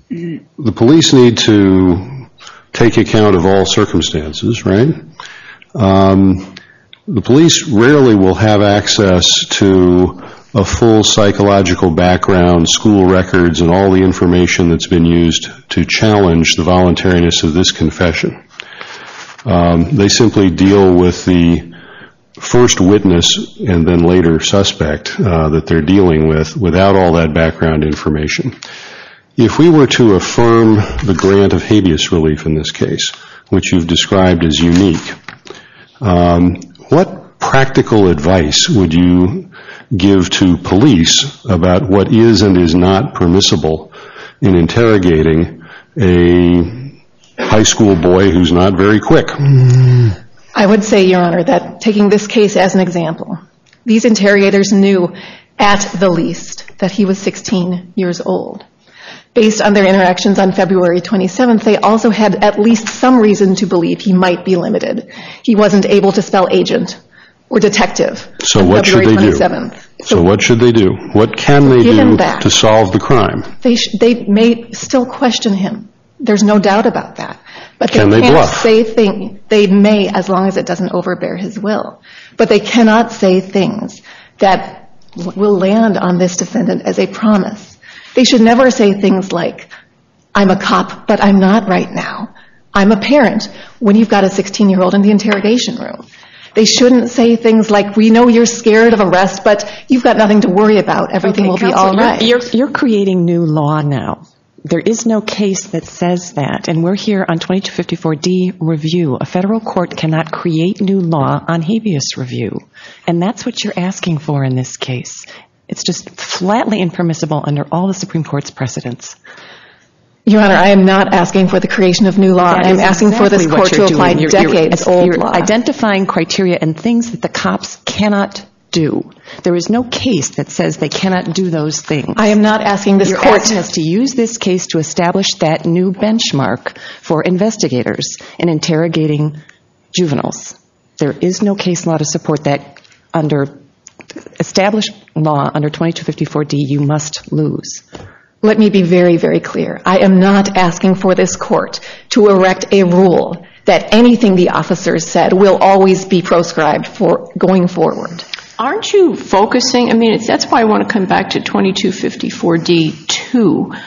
the police need to take account of all circumstances, right? The police rarely will have access to a full psychological background, school records, and all the information that's been used to challenge the voluntariness of this confession. They simply deal with the first witness and then later suspect that they're dealing with without all that background information. If we were to affirm the grant of habeas relief in this case, which you've described as unique, what practical advice would you give to police about what is and is not permissible in interrogating a high school boy who's not very quick? I would say, Your Honor, that taking this case as an example, these interrogators knew at the least that he was 16 years old. Based on their interactions on February 27th, they also had at least some reason to believe he might be limited. He wasn't able to spell agent or detective. So what should they do? So what should they do? What can they do to solve the crime? They may still question him. There's no doubt about that. But they can't say things. They may, as long as it doesn't overbear his will. But they cannot say things that will land on this defendant as a promise. They should never say things like, I'm a cop, but I'm not right now. I'm a parent, when you've got a 16-year-old in the interrogation room. They shouldn't say things like, we know you're scared of arrest, but you've got nothing to worry about. Everything will be all right. You're creating new law now. There is no case that says that, and we're here on 2254D review. A federal court cannot create new law on habeas review, and that's what you're asking for in this case. It's just flatly impermissible under all the Supreme Court's precedents. Your Honor, I am not asking for the creation of new law. I am asking for this court to apply decades-old law. You're identifying criteria and things that the cops cannot do. There is no case that says they cannot do those things. I am not asking this court to use this case to establish that new benchmark for investigators in interrogating juveniles. There is no case law to support that. Under established law, under 2254D, you must lose. Let me be very, very clear. I am not asking for this court to erect a rule that anything the officers said will always be proscribed for going forward. Aren't you focusing, I mean, that's why I want to come back to 2254D2,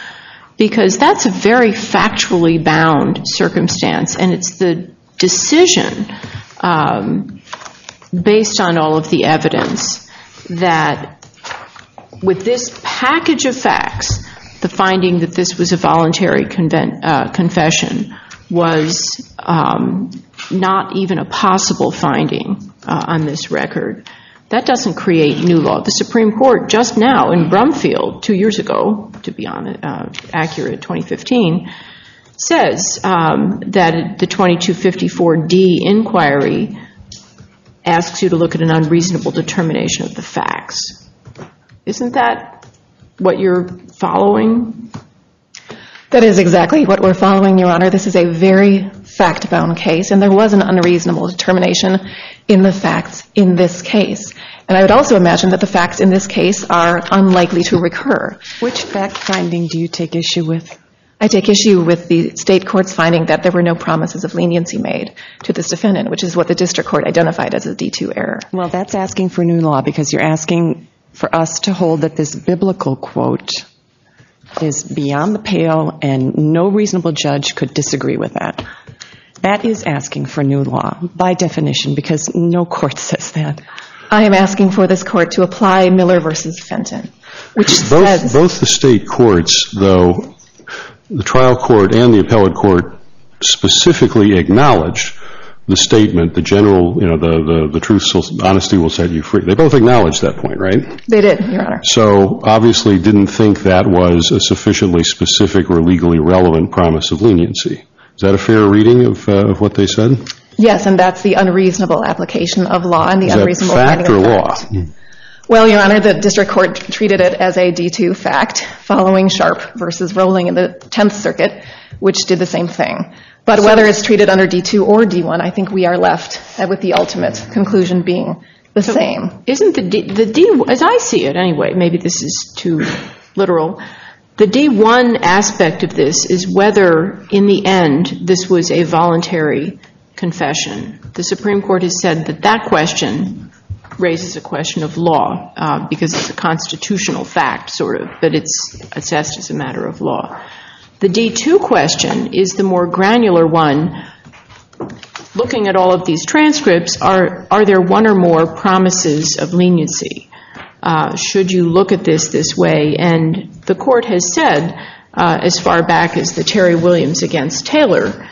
because that's a very factually bound circumstance, and it's the decision based on all of the evidence that with this package of facts, the finding that this was a voluntary confession was not even a possible finding on this record. That doesn't create new law. The Supreme Court just now in Brumfield 2 years ago, to be accurate, 2015, says that the 2254D inquiry asks you to look at an unreasonable determination of the facts. Isn't that what you're following? That is exactly what we're following, Your Honor. This is a very fact-bound case, and there was an unreasonable determination in the facts in this case. And I would also imagine that the facts in this case are unlikely to recur. Which fact-finding do you take issue with? I take issue with the state court's finding that there were no promises of leniency made to this defendant, which is what the district court identified as a D2 error. Well, that's asking for new law, because you're asking for us to hold that this biblical quote is beyond the pale, and no reasonable judge could disagree with that. That is asking for new law, by definition, because no court says that. I am asking for this court to apply Miller versus Fenton, which says... Both the state courts, though, the trial court and the appellate court specifically acknowledged the statement, the general, you know, the truth, honesty will set you free. They both acknowledged that point, right? They did, Your Honor. So obviously didn't think that was a sufficiently specific or legally relevant promise of leniency. Is that a fair reading of what they said? Yes, and that's the unreasonable application of law and the unreasonable finding of fact. Fact or law? Well, Your Honor, the district court treated it as a D2 fact, following Sharp versus Rowling in the 10th Circuit, which did the same thing. But whether it's treated under D2 or D1, I think we are left with the ultimate conclusion being the same. Isn't the D, as I see it anyway, maybe this is too literal, the D1 aspect of this is whether in the end this was a voluntary confession. The Supreme Court has said that that question raises a question of law because it's a constitutional fact, sort of, but it's assessed as a matter of law. The D2 question is the more granular one. Looking at all of these transcripts, are there one or more promises of leniency? Should you look at this way? And the court has said, as far back as the Terry Williams against Taylor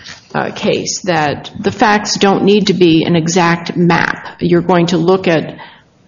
case, that the facts don't need to be an exact map. You're going to look at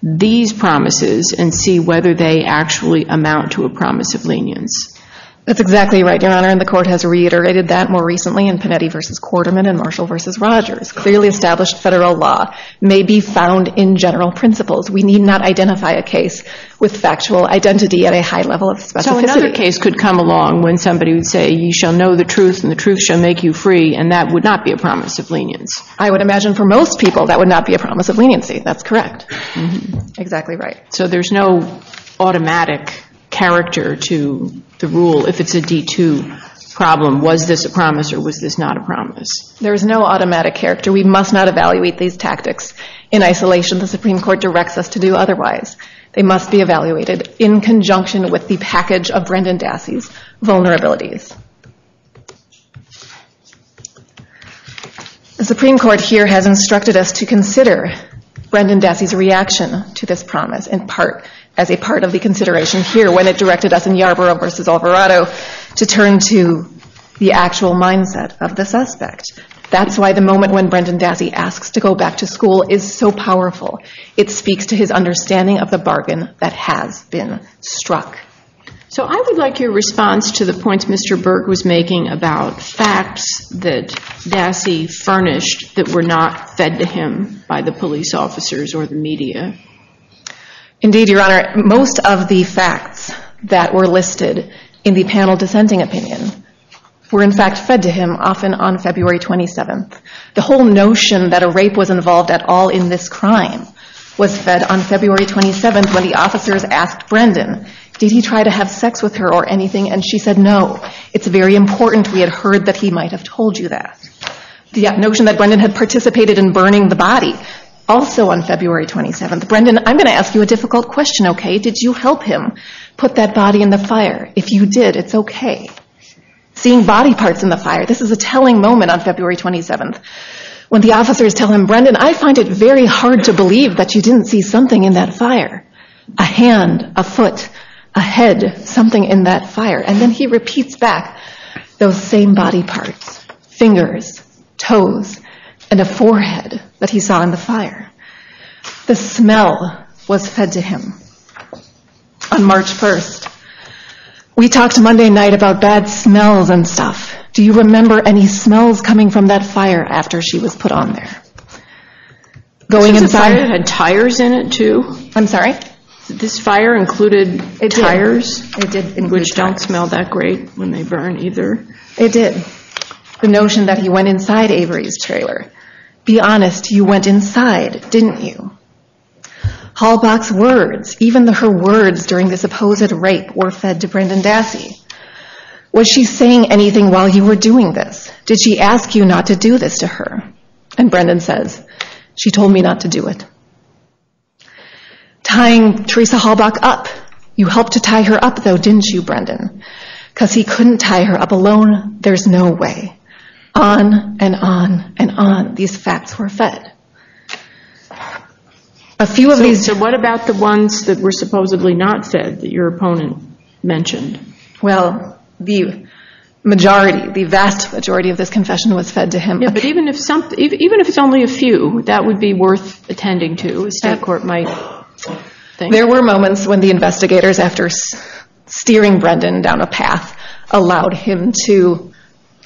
these promises and see whether they actually amount to a promise of lenience. That's exactly right, Your Honor, and the court has reiterated that more recently in Panetti versus Quarterman and Marshall versus Rogers. Clearly established federal law may be found in general principles. We need not identify a case with factual identity at a high level of specificity. So another case could come along when somebody would say, you shall know the truth and the truth shall make you free, and that would not be a promise of lenience. I would imagine for most people that would not be a promise of leniency. That's correct. Mm-hmm. Exactly right. So there's no automatic character to the rule if it's a D2 problem. Was this a promise or was this not a promise? There is no automatic character. We must not evaluate these tactics in isolation. The Supreme Court directs us to do otherwise. They must be evaluated in conjunction with the package of Brendan Dassey's vulnerabilities. The Supreme Court here has instructed us to consider Brendan Dassey's reaction to this promise in part as a part of the consideration here when it directed us in Yarborough versus Alvarado to turn to the actual mindset of the suspect. That's why the moment when Brendan Dassey asks to go back to school is so powerful. It speaks to his understanding of the bargain that has been struck. So I would like your response to the points Mr. Berg was making about facts that Dassey furnished that were not fed to him by the police officers or the media. Indeed, Your Honor, most of the facts that were listed in the panel dissenting opinion were in fact fed to him, often on February 27th. The whole notion that a rape was involved at all in this crime was fed on February 27th when the officers asked Brendan, did he try to have sex with her or anything? And she said no. It's very important we had heard that he might have told you that. The notion that Brendan had participated in burning the body, also on February 27th. Brendan, I'm going to ask you a difficult question, okay? Did you help him put that body in the fire? If you did, it's okay. Seeing body parts in the fire. This is a telling moment on February 27th when the officers tell him, Brendan, I find it very hard to believe that you didn't see something in that fire. A hand, a foot, a head, something in that fire. And then he repeats back those same body parts, fingers, toes, and a forehead that he saw in the fire. The smell was fed to him on March 1st. We talked Monday night about bad smells and stuff. Do you remember any smells coming from that fire after she was put on there? Going inside. This fire had tires in it too. I'm sorry? This fire included tires? It did include which don't smell that great when they burn either. It did. The notion that he went inside Avery's trailer. Be honest, you went inside, didn't you? Halbach's words, even her words during the supposed rape, were fed to Brendan Dassey. Was she saying anything while you were doing this? Did she ask you not to do this to her? And Brendan says, she told me not to do it. Tying Teresa Halbach up. You helped to tie her up though, didn't you, Brendan? Because he couldn't tie her up alone. There's no way. On and on and on. These facts were fed. A few of these. So what about the ones that were supposedly not fed that your opponent mentioned? Well, the majority, the vast majority of this confession was fed to him. Yeah, but even if some, even if it's only a few, that would be worth attending to. A state court might think. There were moments when the investigators, after steering Brendan down a path, allowed him to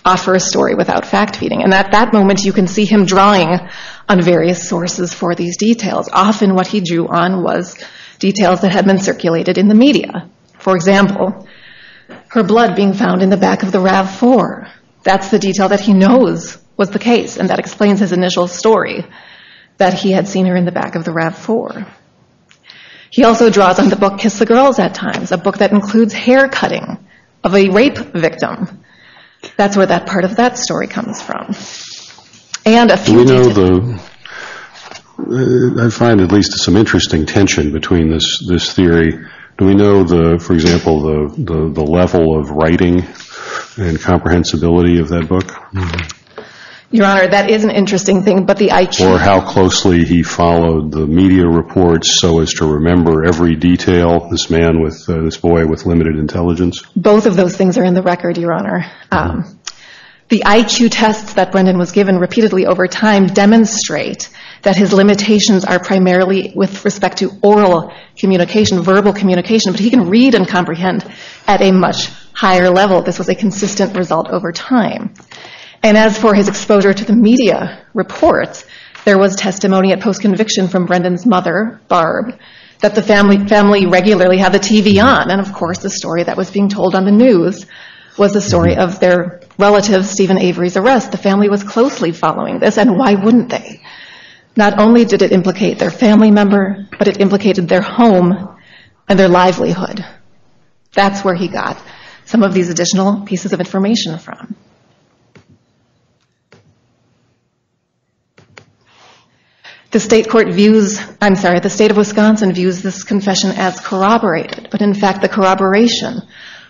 offer a story without fact-feeding. And at that moment, you can see him drawing on various sources for these details. Often what he drew on was details that had been circulated in the media. For example, her blood being found in the back of the RAV4. That's the detail that he knows was the case, and that explains his initial story, that he had seen her in the back of the RAV4. He also draws on the book Kiss the Girls at times, a book that includes hair cutting of a rape victim. That's where that part of that story comes from. And a few details. I find at least some interesting tension between this theory. Do we know, for example, the level of writing and comprehensibility of that book? Your Honor, that is an interesting thing, but the IQ... Or how closely he followed the media reports so as to remember every detail, this boy with limited intelligence? Both of those things are in the record, Your Honor. The IQ tests that Brendan was given repeatedly over time demonstrate that his limitations are primarily with respect to oral communication, verbal communication, but he can read and comprehend at a much higher level. This was a consistent result over time. And as for his exposure to the media reports, there was testimony at post-conviction from Brendan's mother, Barb, that the family regularly had the TV on. And of course, the story that was being told on the news was the story of their relative, Stephen Avery's arrest. The family was closely following this, and why wouldn't they? Not only did it implicate their family member, but it implicated their home and their livelihood. That's where he got some of these additional pieces of information from. The state of Wisconsin views this confession as corroborated, but in fact the corroboration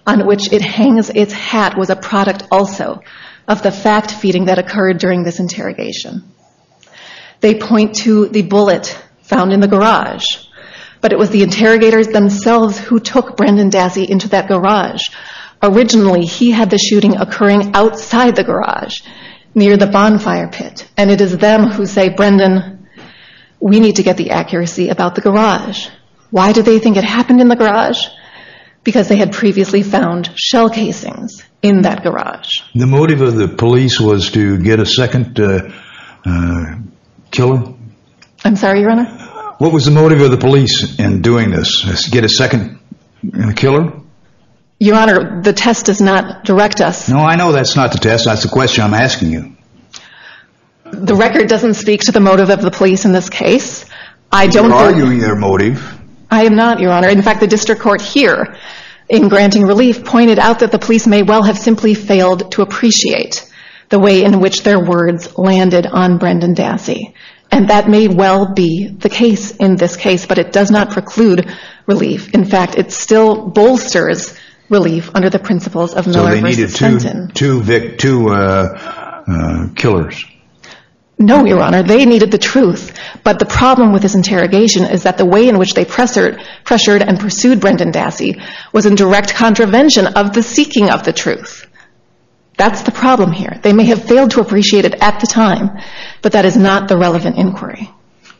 on which it hangs its hat was a product also of the fact-feeding that occurred during this interrogation. They point to the bullet found in the garage, but it was the interrogators themselves who took Brendan Dassey into that garage originally he had the shooting occurring outside the garage near the bonfire pit. And it is them who say, Brendan, we need to get the accuracy about the garage. Why do they think it happened in the garage? Because they had previously found shell casings in that garage. The motive of the police was to get a second killer? I'm sorry, Your Honor? What was the motive of the police in doing this? Get a second killer? Your Honor, the test does not direct us. No, I know that's not the test. That's the question I'm asking you. The record doesn't speak to the motive of the police in this case. I don't think... You're arguing their motive. I am not, Your Honor. In fact, the district court here, in granting relief, pointed out that the police may well have simply failed to appreciate the way in which their words landed on Brendan Dassey. And that may well be the case in this case, but it does not preclude relief. In fact, it still bolsters relief under the principles of Miller versus Fenton. So they needed two killers. No, Your Honor, they needed the truth. But the problem with this interrogation is that the way in which they pressured and pursued Brendan Dassey was in direct contravention of the seeking of the truth. That's the problem here. They may have failed to appreciate it at the time, but that is not the relevant inquiry.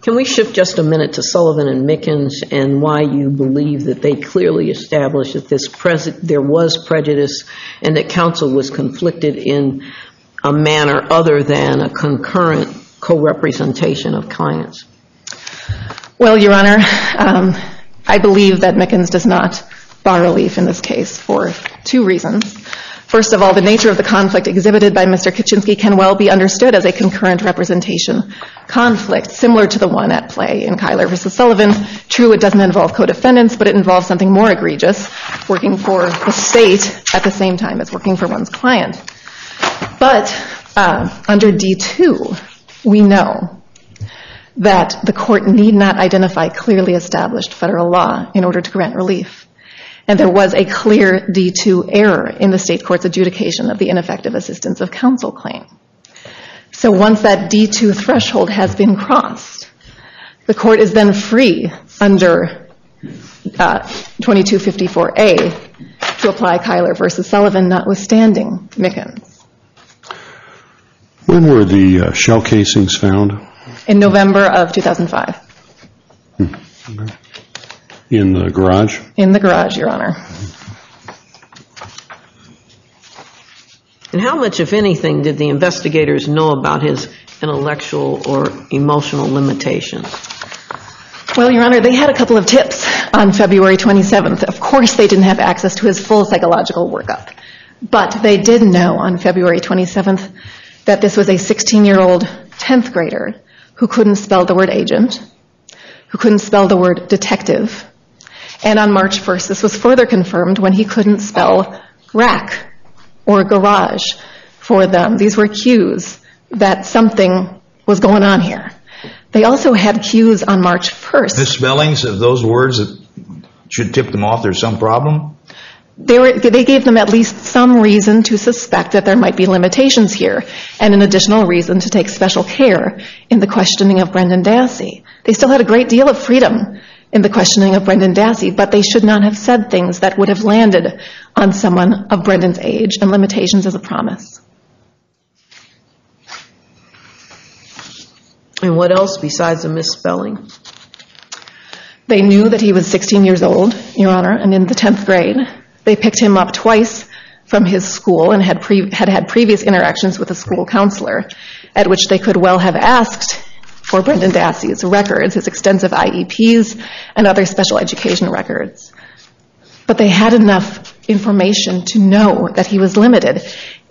Can we shift just a minute to Sullivan and Mickens and why you believe that they clearly established that there was prejudice and that counsel was conflicted in a manner other than a concurrent co-representation of clients? Well, Your Honor, I believe that Mickens does not bar relief in this case for two reasons. First of all, the nature of the conflict exhibited by Mr. Kachinski can well be understood as a concurrent representation conflict, similar to the one at play in Kyler versus Sullivan. True, it doesn't involve co-defendants, but it involves something more egregious, working for the state at the same time as working for one's client. But under D2, we know that the court need not identify clearly established federal law in order to grant relief. And there was a clear D2 error in the state court's adjudication of the ineffective assistance of counsel claim. So once that D2 threshold has been crossed, the court is then free under 2254A to apply Kyler versus Sullivan, notwithstanding Mickens. When were the shell casings found? In November of 2005. Okay. In the garage? In the garage, Your Honor. And how much, if anything, did the investigators know about his intellectual or emotional limitations? Well, Your Honor, they had a couple of tips on February 27th. Of course they didn't have access to his full psychological workup. But they did know on February 27th that this was a 16-year-old 10th grader who couldn't spell the word agent, who couldn't spell the word detective. And on March 1st, this was further confirmed when he couldn't spell rack or garage for them. These were cues that something was going on here. They also had cues on March 1st. The spellings of those words should tip them off there's some problem? They gave them at least some reason to suspect that there might be limitations here and an additional reason to take special care in the questioning of Brendan Dassey. They still had a great deal of freedom in the questioning of Brendan Dassey, but they should not have said things that would have landed on someone of Brendan's age and limitations as a promise. And what else besides the misspelling? They knew that he was 16 years old, Your Honor, and in the 10th grade. They picked him up twice from his school and had had previous interactions with a school counselor, at which they could well have asked for Brendan Dassey's records, his extensive IEPs and other special education records. But they had enough information to know that he was limited.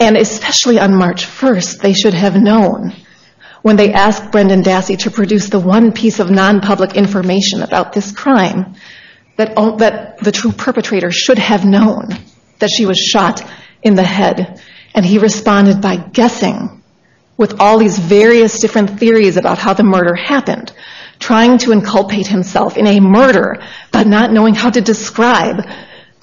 And especially on March 1st, they should have known when they asked Brendan Dassey to produce the one piece of non-public information about this crime that the true perpetrator should have known that she was shot in the head. And he responded by guessing with all these various different theories about how the murder happened, trying to inculpate himself in a murder, but not knowing how to describe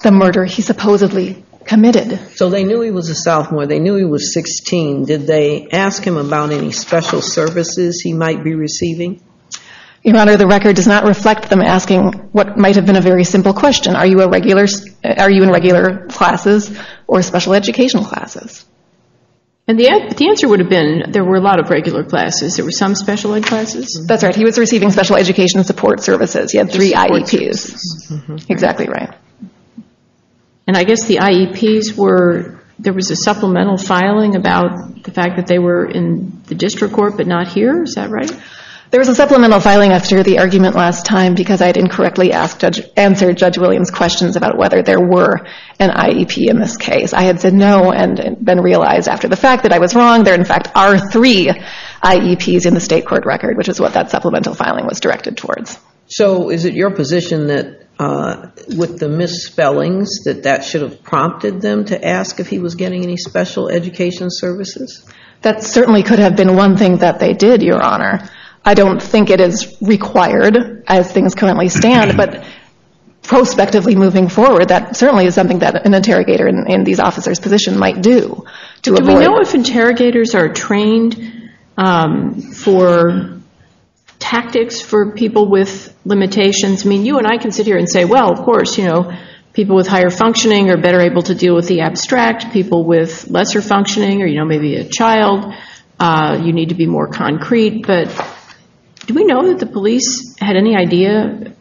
the murder he supposedly committed. So they knew he was a sophomore. They knew he was 16. Did they ask him about any special services he might be receiving? Your Honor, the record does not reflect them asking what might have been a very simple question. Are you a regular? Are you in regular classes or special education classes? And the answer would have been there were a lot of regular classes. There were some special ed classes. That's right. He was receiving special education support services. He had 3 IEPs. Mm-hmm. Exactly right. And I guess the IEPs were, there was a supplemental filing about the fact that they were in the district court but not here. Is that right? There was a supplemental filing after the argument last time because I had incorrectly answered Judge Williams' questions about whether there were an IEP in this case. I had said no and then realized after the fact that I was wrong. There, in fact, are 3 IEPs in the state court record, which is what that supplemental filing was directed towards. So is it your position that with the misspellings that should have prompted them to ask if he was getting any special education services? That certainly could have been one thing that they did, Your Honor. I don't think it is required as things currently stand, but prospectively moving forward, that certainly is something that an interrogator in these officers' position might do to avoid. Do we know if interrogators are trained for tactics for people with limitations? I mean, you and I can sit here and say, well, of course, you know, people with higher functioning are better able to deal with the abstract, people with lesser functioning, or, you know, maybe a child, you need to be more concrete, but do we know that the police had any idea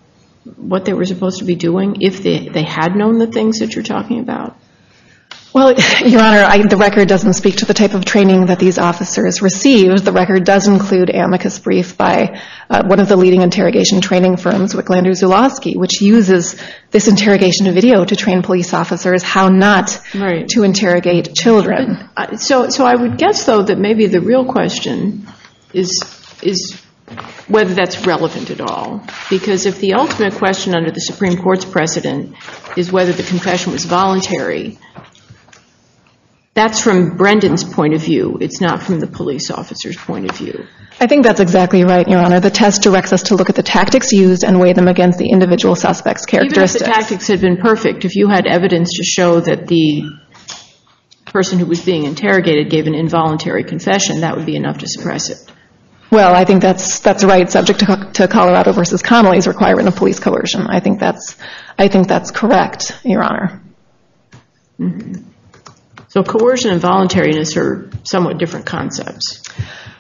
what they were supposed to be doing if they had known the things that you're talking about? Well, Your Honor, the record doesn't speak to the type of training that these officers received. The record does include amicus brief by one of the leading interrogation training firms, Wicklander Zulowski, which uses this interrogation video to train police officers how not to interrogate children. But, so I would guess, though, that maybe the real question is whether that's relevant at all. Because if the ultimate question under the Supreme Court's precedent is whether the confession was voluntary, that's from Brendan's point of view. It's not from the police officer's point of view. I think that's exactly right, Your Honor. The test directs us to look at the tactics used and weigh them against the individual suspect's characteristics. Even if the tactics had been perfect, if you had evidence to show that the person who was being interrogated gave an involuntary confession, that would be enough to suppress it. Well, I think that's right, subject to Colorado versus Connolly's requirement of police coercion. I think that's correct, Your Honor. Mm-hmm. So coercion and voluntariness are somewhat different concepts.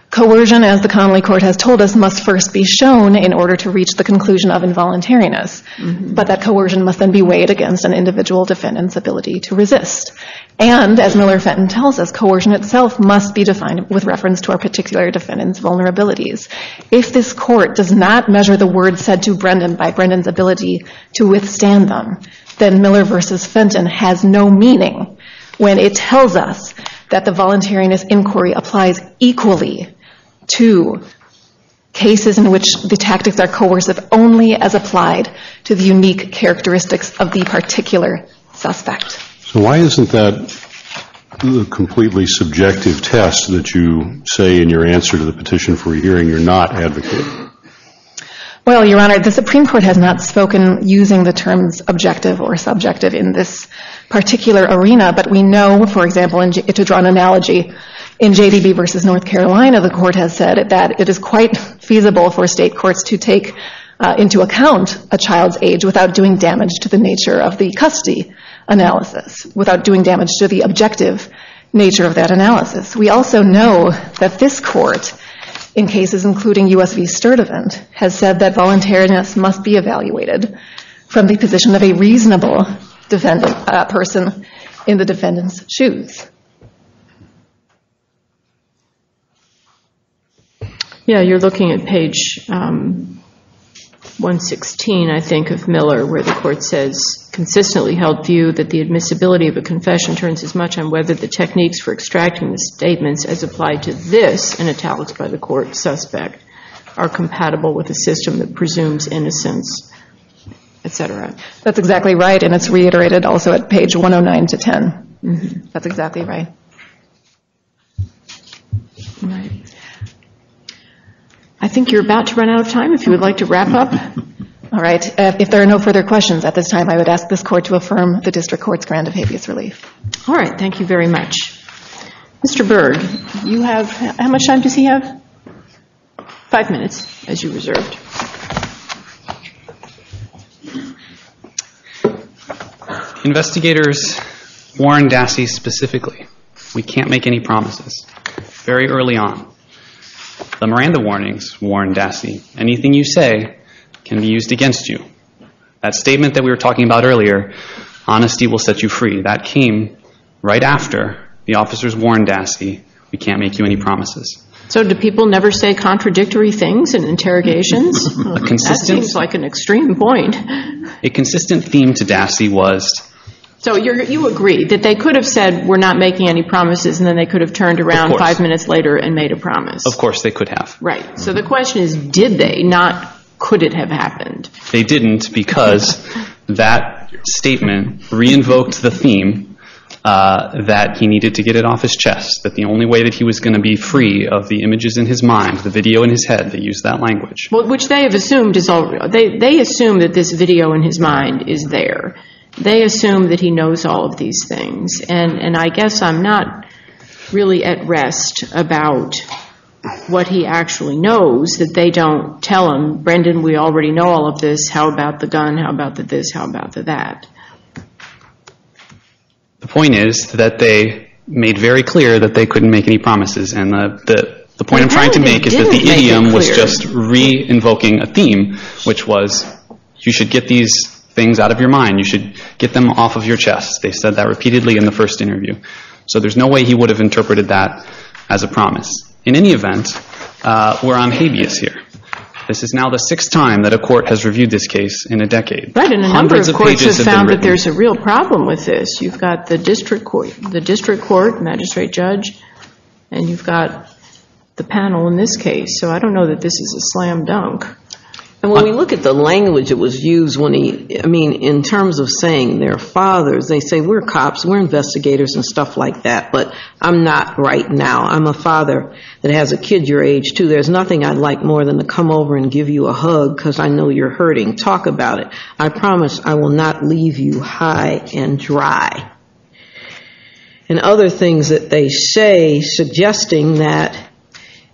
Coercion, as the Connolly Court has told us, must first be shown in order to reach the conclusion of involuntariness. Mm-hmm. But that coercion must then be weighed against an individual defendant's ability to resist. And, as Miller-Fenton tells us, coercion itself must be defined with reference to our particular defendant's vulnerabilities. If this court does not measure the words said to Brendan by Brendan's ability to withstand them, then Miller versus Fenton has no meaning when it tells us that the voluntariness inquiry applies equally to cases in which the tactics are coercive only as applied to the unique characteristics of the particular suspect. So why isn't that the completely subjective test that you say in your answer to the petition for a hearing you're not advocating? Well, Your Honor, the Supreme Court has not spoken using the terms objective or subjective in this particular arena, but we know, for example, to draw an analogy, in JDB versus North Carolina, the court has said that it is quite feasible for state courts to take into account a child's age without doing damage to the nature of the custody analysis, without doing damage to the objective nature of that analysis. We also know that this court, in cases including U.S. v. Sturtevant, has said that voluntariness must be evaluated from the position of a reasonable defendant, person in the defendant's shoes. Yeah, you're looking at page 116, I think, of Miller, where the court says, consistently held view that the admissibility of a confession turns as much on whether the techniques for extracting the statements as applied to this, in italics by the court, suspect, are compatible with a system that presumes innocence, etc. That's exactly right, and it's reiterated also at page 109 to 10. Mm-hmm. That's exactly right. Right. I think you're about to run out of time. If you would like to wrap up. All right. If there are no further questions at this time, I would ask this court to affirm the district court's grant of habeas relief. All right. Thank you very much. Mr. Berg, you have, how much time does he have? 5 minutes, as you reserved. Investigators warn Dassey specifically, we can't make any promises, very early on. The Miranda warnings warn Dassey, anything you say can be used against you. That statement that we were talking about earlier, honesty will set you free, that came right after the officers warned Dassey, we can't make you any promises. So do people never say contradictory things in interrogations? That seems like an extreme point. A consistent theme to Dassey was... So you agree that they could have said, we're not making any promises, and then they could have turned around 5 minutes later and made a promise. Of course they could have. Right. So the question is, did they, not could it have happened? They didn't, because that statement re-invoked the theme that he needed to get it off his chest, that the only way that he was going to be free of the images in his mind, the video in his head, they used that language. Well, which they have assumed is all real. They assume that this video in his mind is there. They assume that he knows all of these things. And I guess I'm not really at rest about what he actually knows, that they don't tell him, Brendan, we already know all of this. How about the gun? How about the this? How about the that? The point is that they made very clear that they couldn't make any promises, and the point I'm trying to make is that the idiom was just re-invoking a theme, which was you should get these things out of your mind, you should get them off of your chest. They said that repeatedly in the first interview. So there's no way he would have interpreted that as a promise. In any event, we're on habeas here. This is now the 6th time that a court has reviewed this case in a decade. Right, and a number of courts have found that there's a real problem with this. You've got the district court, magistrate judge, and you've got the panel in this case. So I don't know that this is a slam dunk. And when we look at the language that was used when he, I mean, in terms of saying they're fathers, they say we're cops, we're investigators and stuff like that, but I'm not right now. I'm a father that has a kid your age too. There's nothing I'd like more than to come over and give you a hug because I know you're hurting. Talk about it. I promise I will not leave you high and dry. And other things that they say suggesting that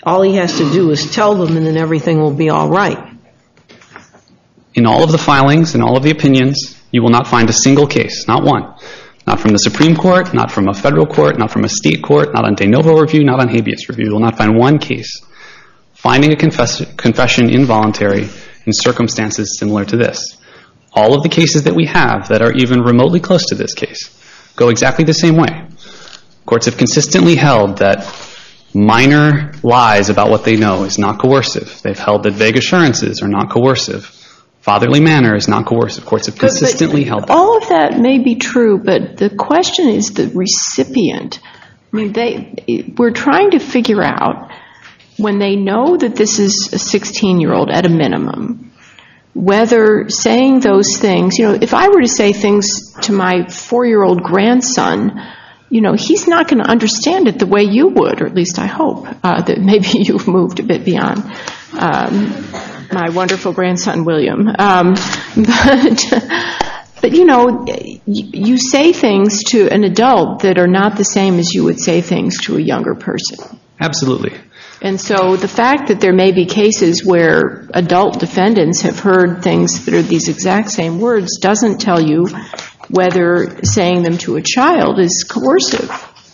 all he has to do is tell them and then everything will be all right. In all of the filings, in all of the opinions, you will not find a single case, not one. Not from the Supreme Court, not from a federal court, not from a state court, not on de novo review, not on habeas review. You will not find one case finding a confession involuntary in circumstances similar to this. All of the cases that we have that are even remotely close to this case go exactly the same way. Courts have consistently held that minor lies about what they know is not coercive. They've held that vague assurances are not coercive. Fatherly manner is not coercive. Courts have consistently held that. All of that may be true, but the question is the recipient. I mean, we're trying to figure out when they know that this is a 16-year-old at a minimum, whether saying those things, you know, if I were to say things to my 4-year-old grandson, you know, he's not going to understand it the way you would, or at least I hope that maybe you've moved a bit beyond my wonderful grandson, William. But you know, you say things to an adult that are not the same as you would say things to a younger person. Absolutely. And so the fact that there may be cases where adult defendants have heard things that are these exact same words doesn't tell you whether saying them to a child is coercive.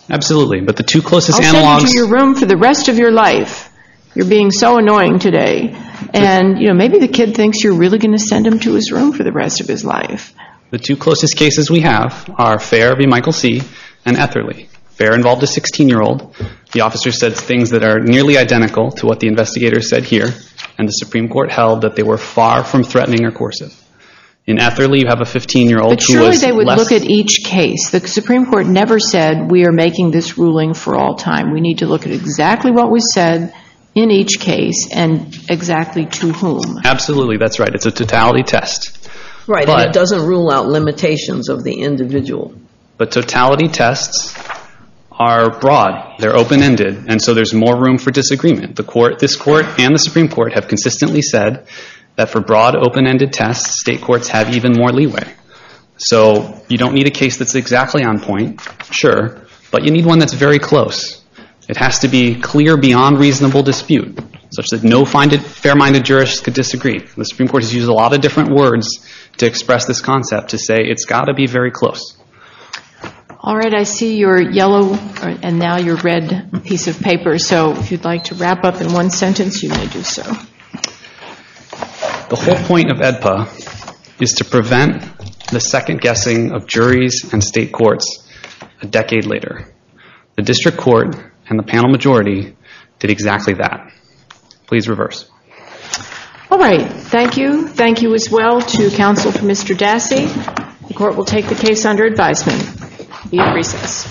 Absolutely. But the two closest analogs... I'll send you to your room for the rest of your life. You're being so annoying today. And, you know, maybe the kid thinks you're really going to send him to his room for the rest of his life. The two closest cases we have are Fair v. Michael C. and Etherly. Fair involved a 16-year-old. The officer said things that are nearly identical to what the investigator said here, and the Supreme Court held that they were far from threatening or coercive. In Etherly, you have a 15-year-old who was less... But surely they would look at each case. The Supreme Court never said, we are making this ruling for all time. We need to look at exactly what was said in each case and exactly to whom. Absolutely, that's right. It's a totality test. Right, but, and it doesn't rule out limitations of the individual. But totality tests are broad. They're open-ended, and so there's more room for disagreement. This court and the Supreme Court have consistently said that for broad, open-ended tests, state courts have even more leeway. So you don't need a case that's exactly on point, sure, but you need one that's very close. It has to be clear beyond reasonable dispute, such that no fair-minded jurist could disagree. The Supreme Court has used a lot of different words to express this concept, to say it's got to be very close. All right, I see your yellow and now your red piece of paper, so if you'd like to wrap up in one sentence, you may do so. The whole point of EDPA is to prevent the second guessing of juries and state courts a decade later. The district court and the panel majority did exactly that. Please reverse. All right, thank you. Thank you as well to counsel for Mr. Dassey. The court will take the case under advisement. Be at recess.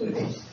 Thank you.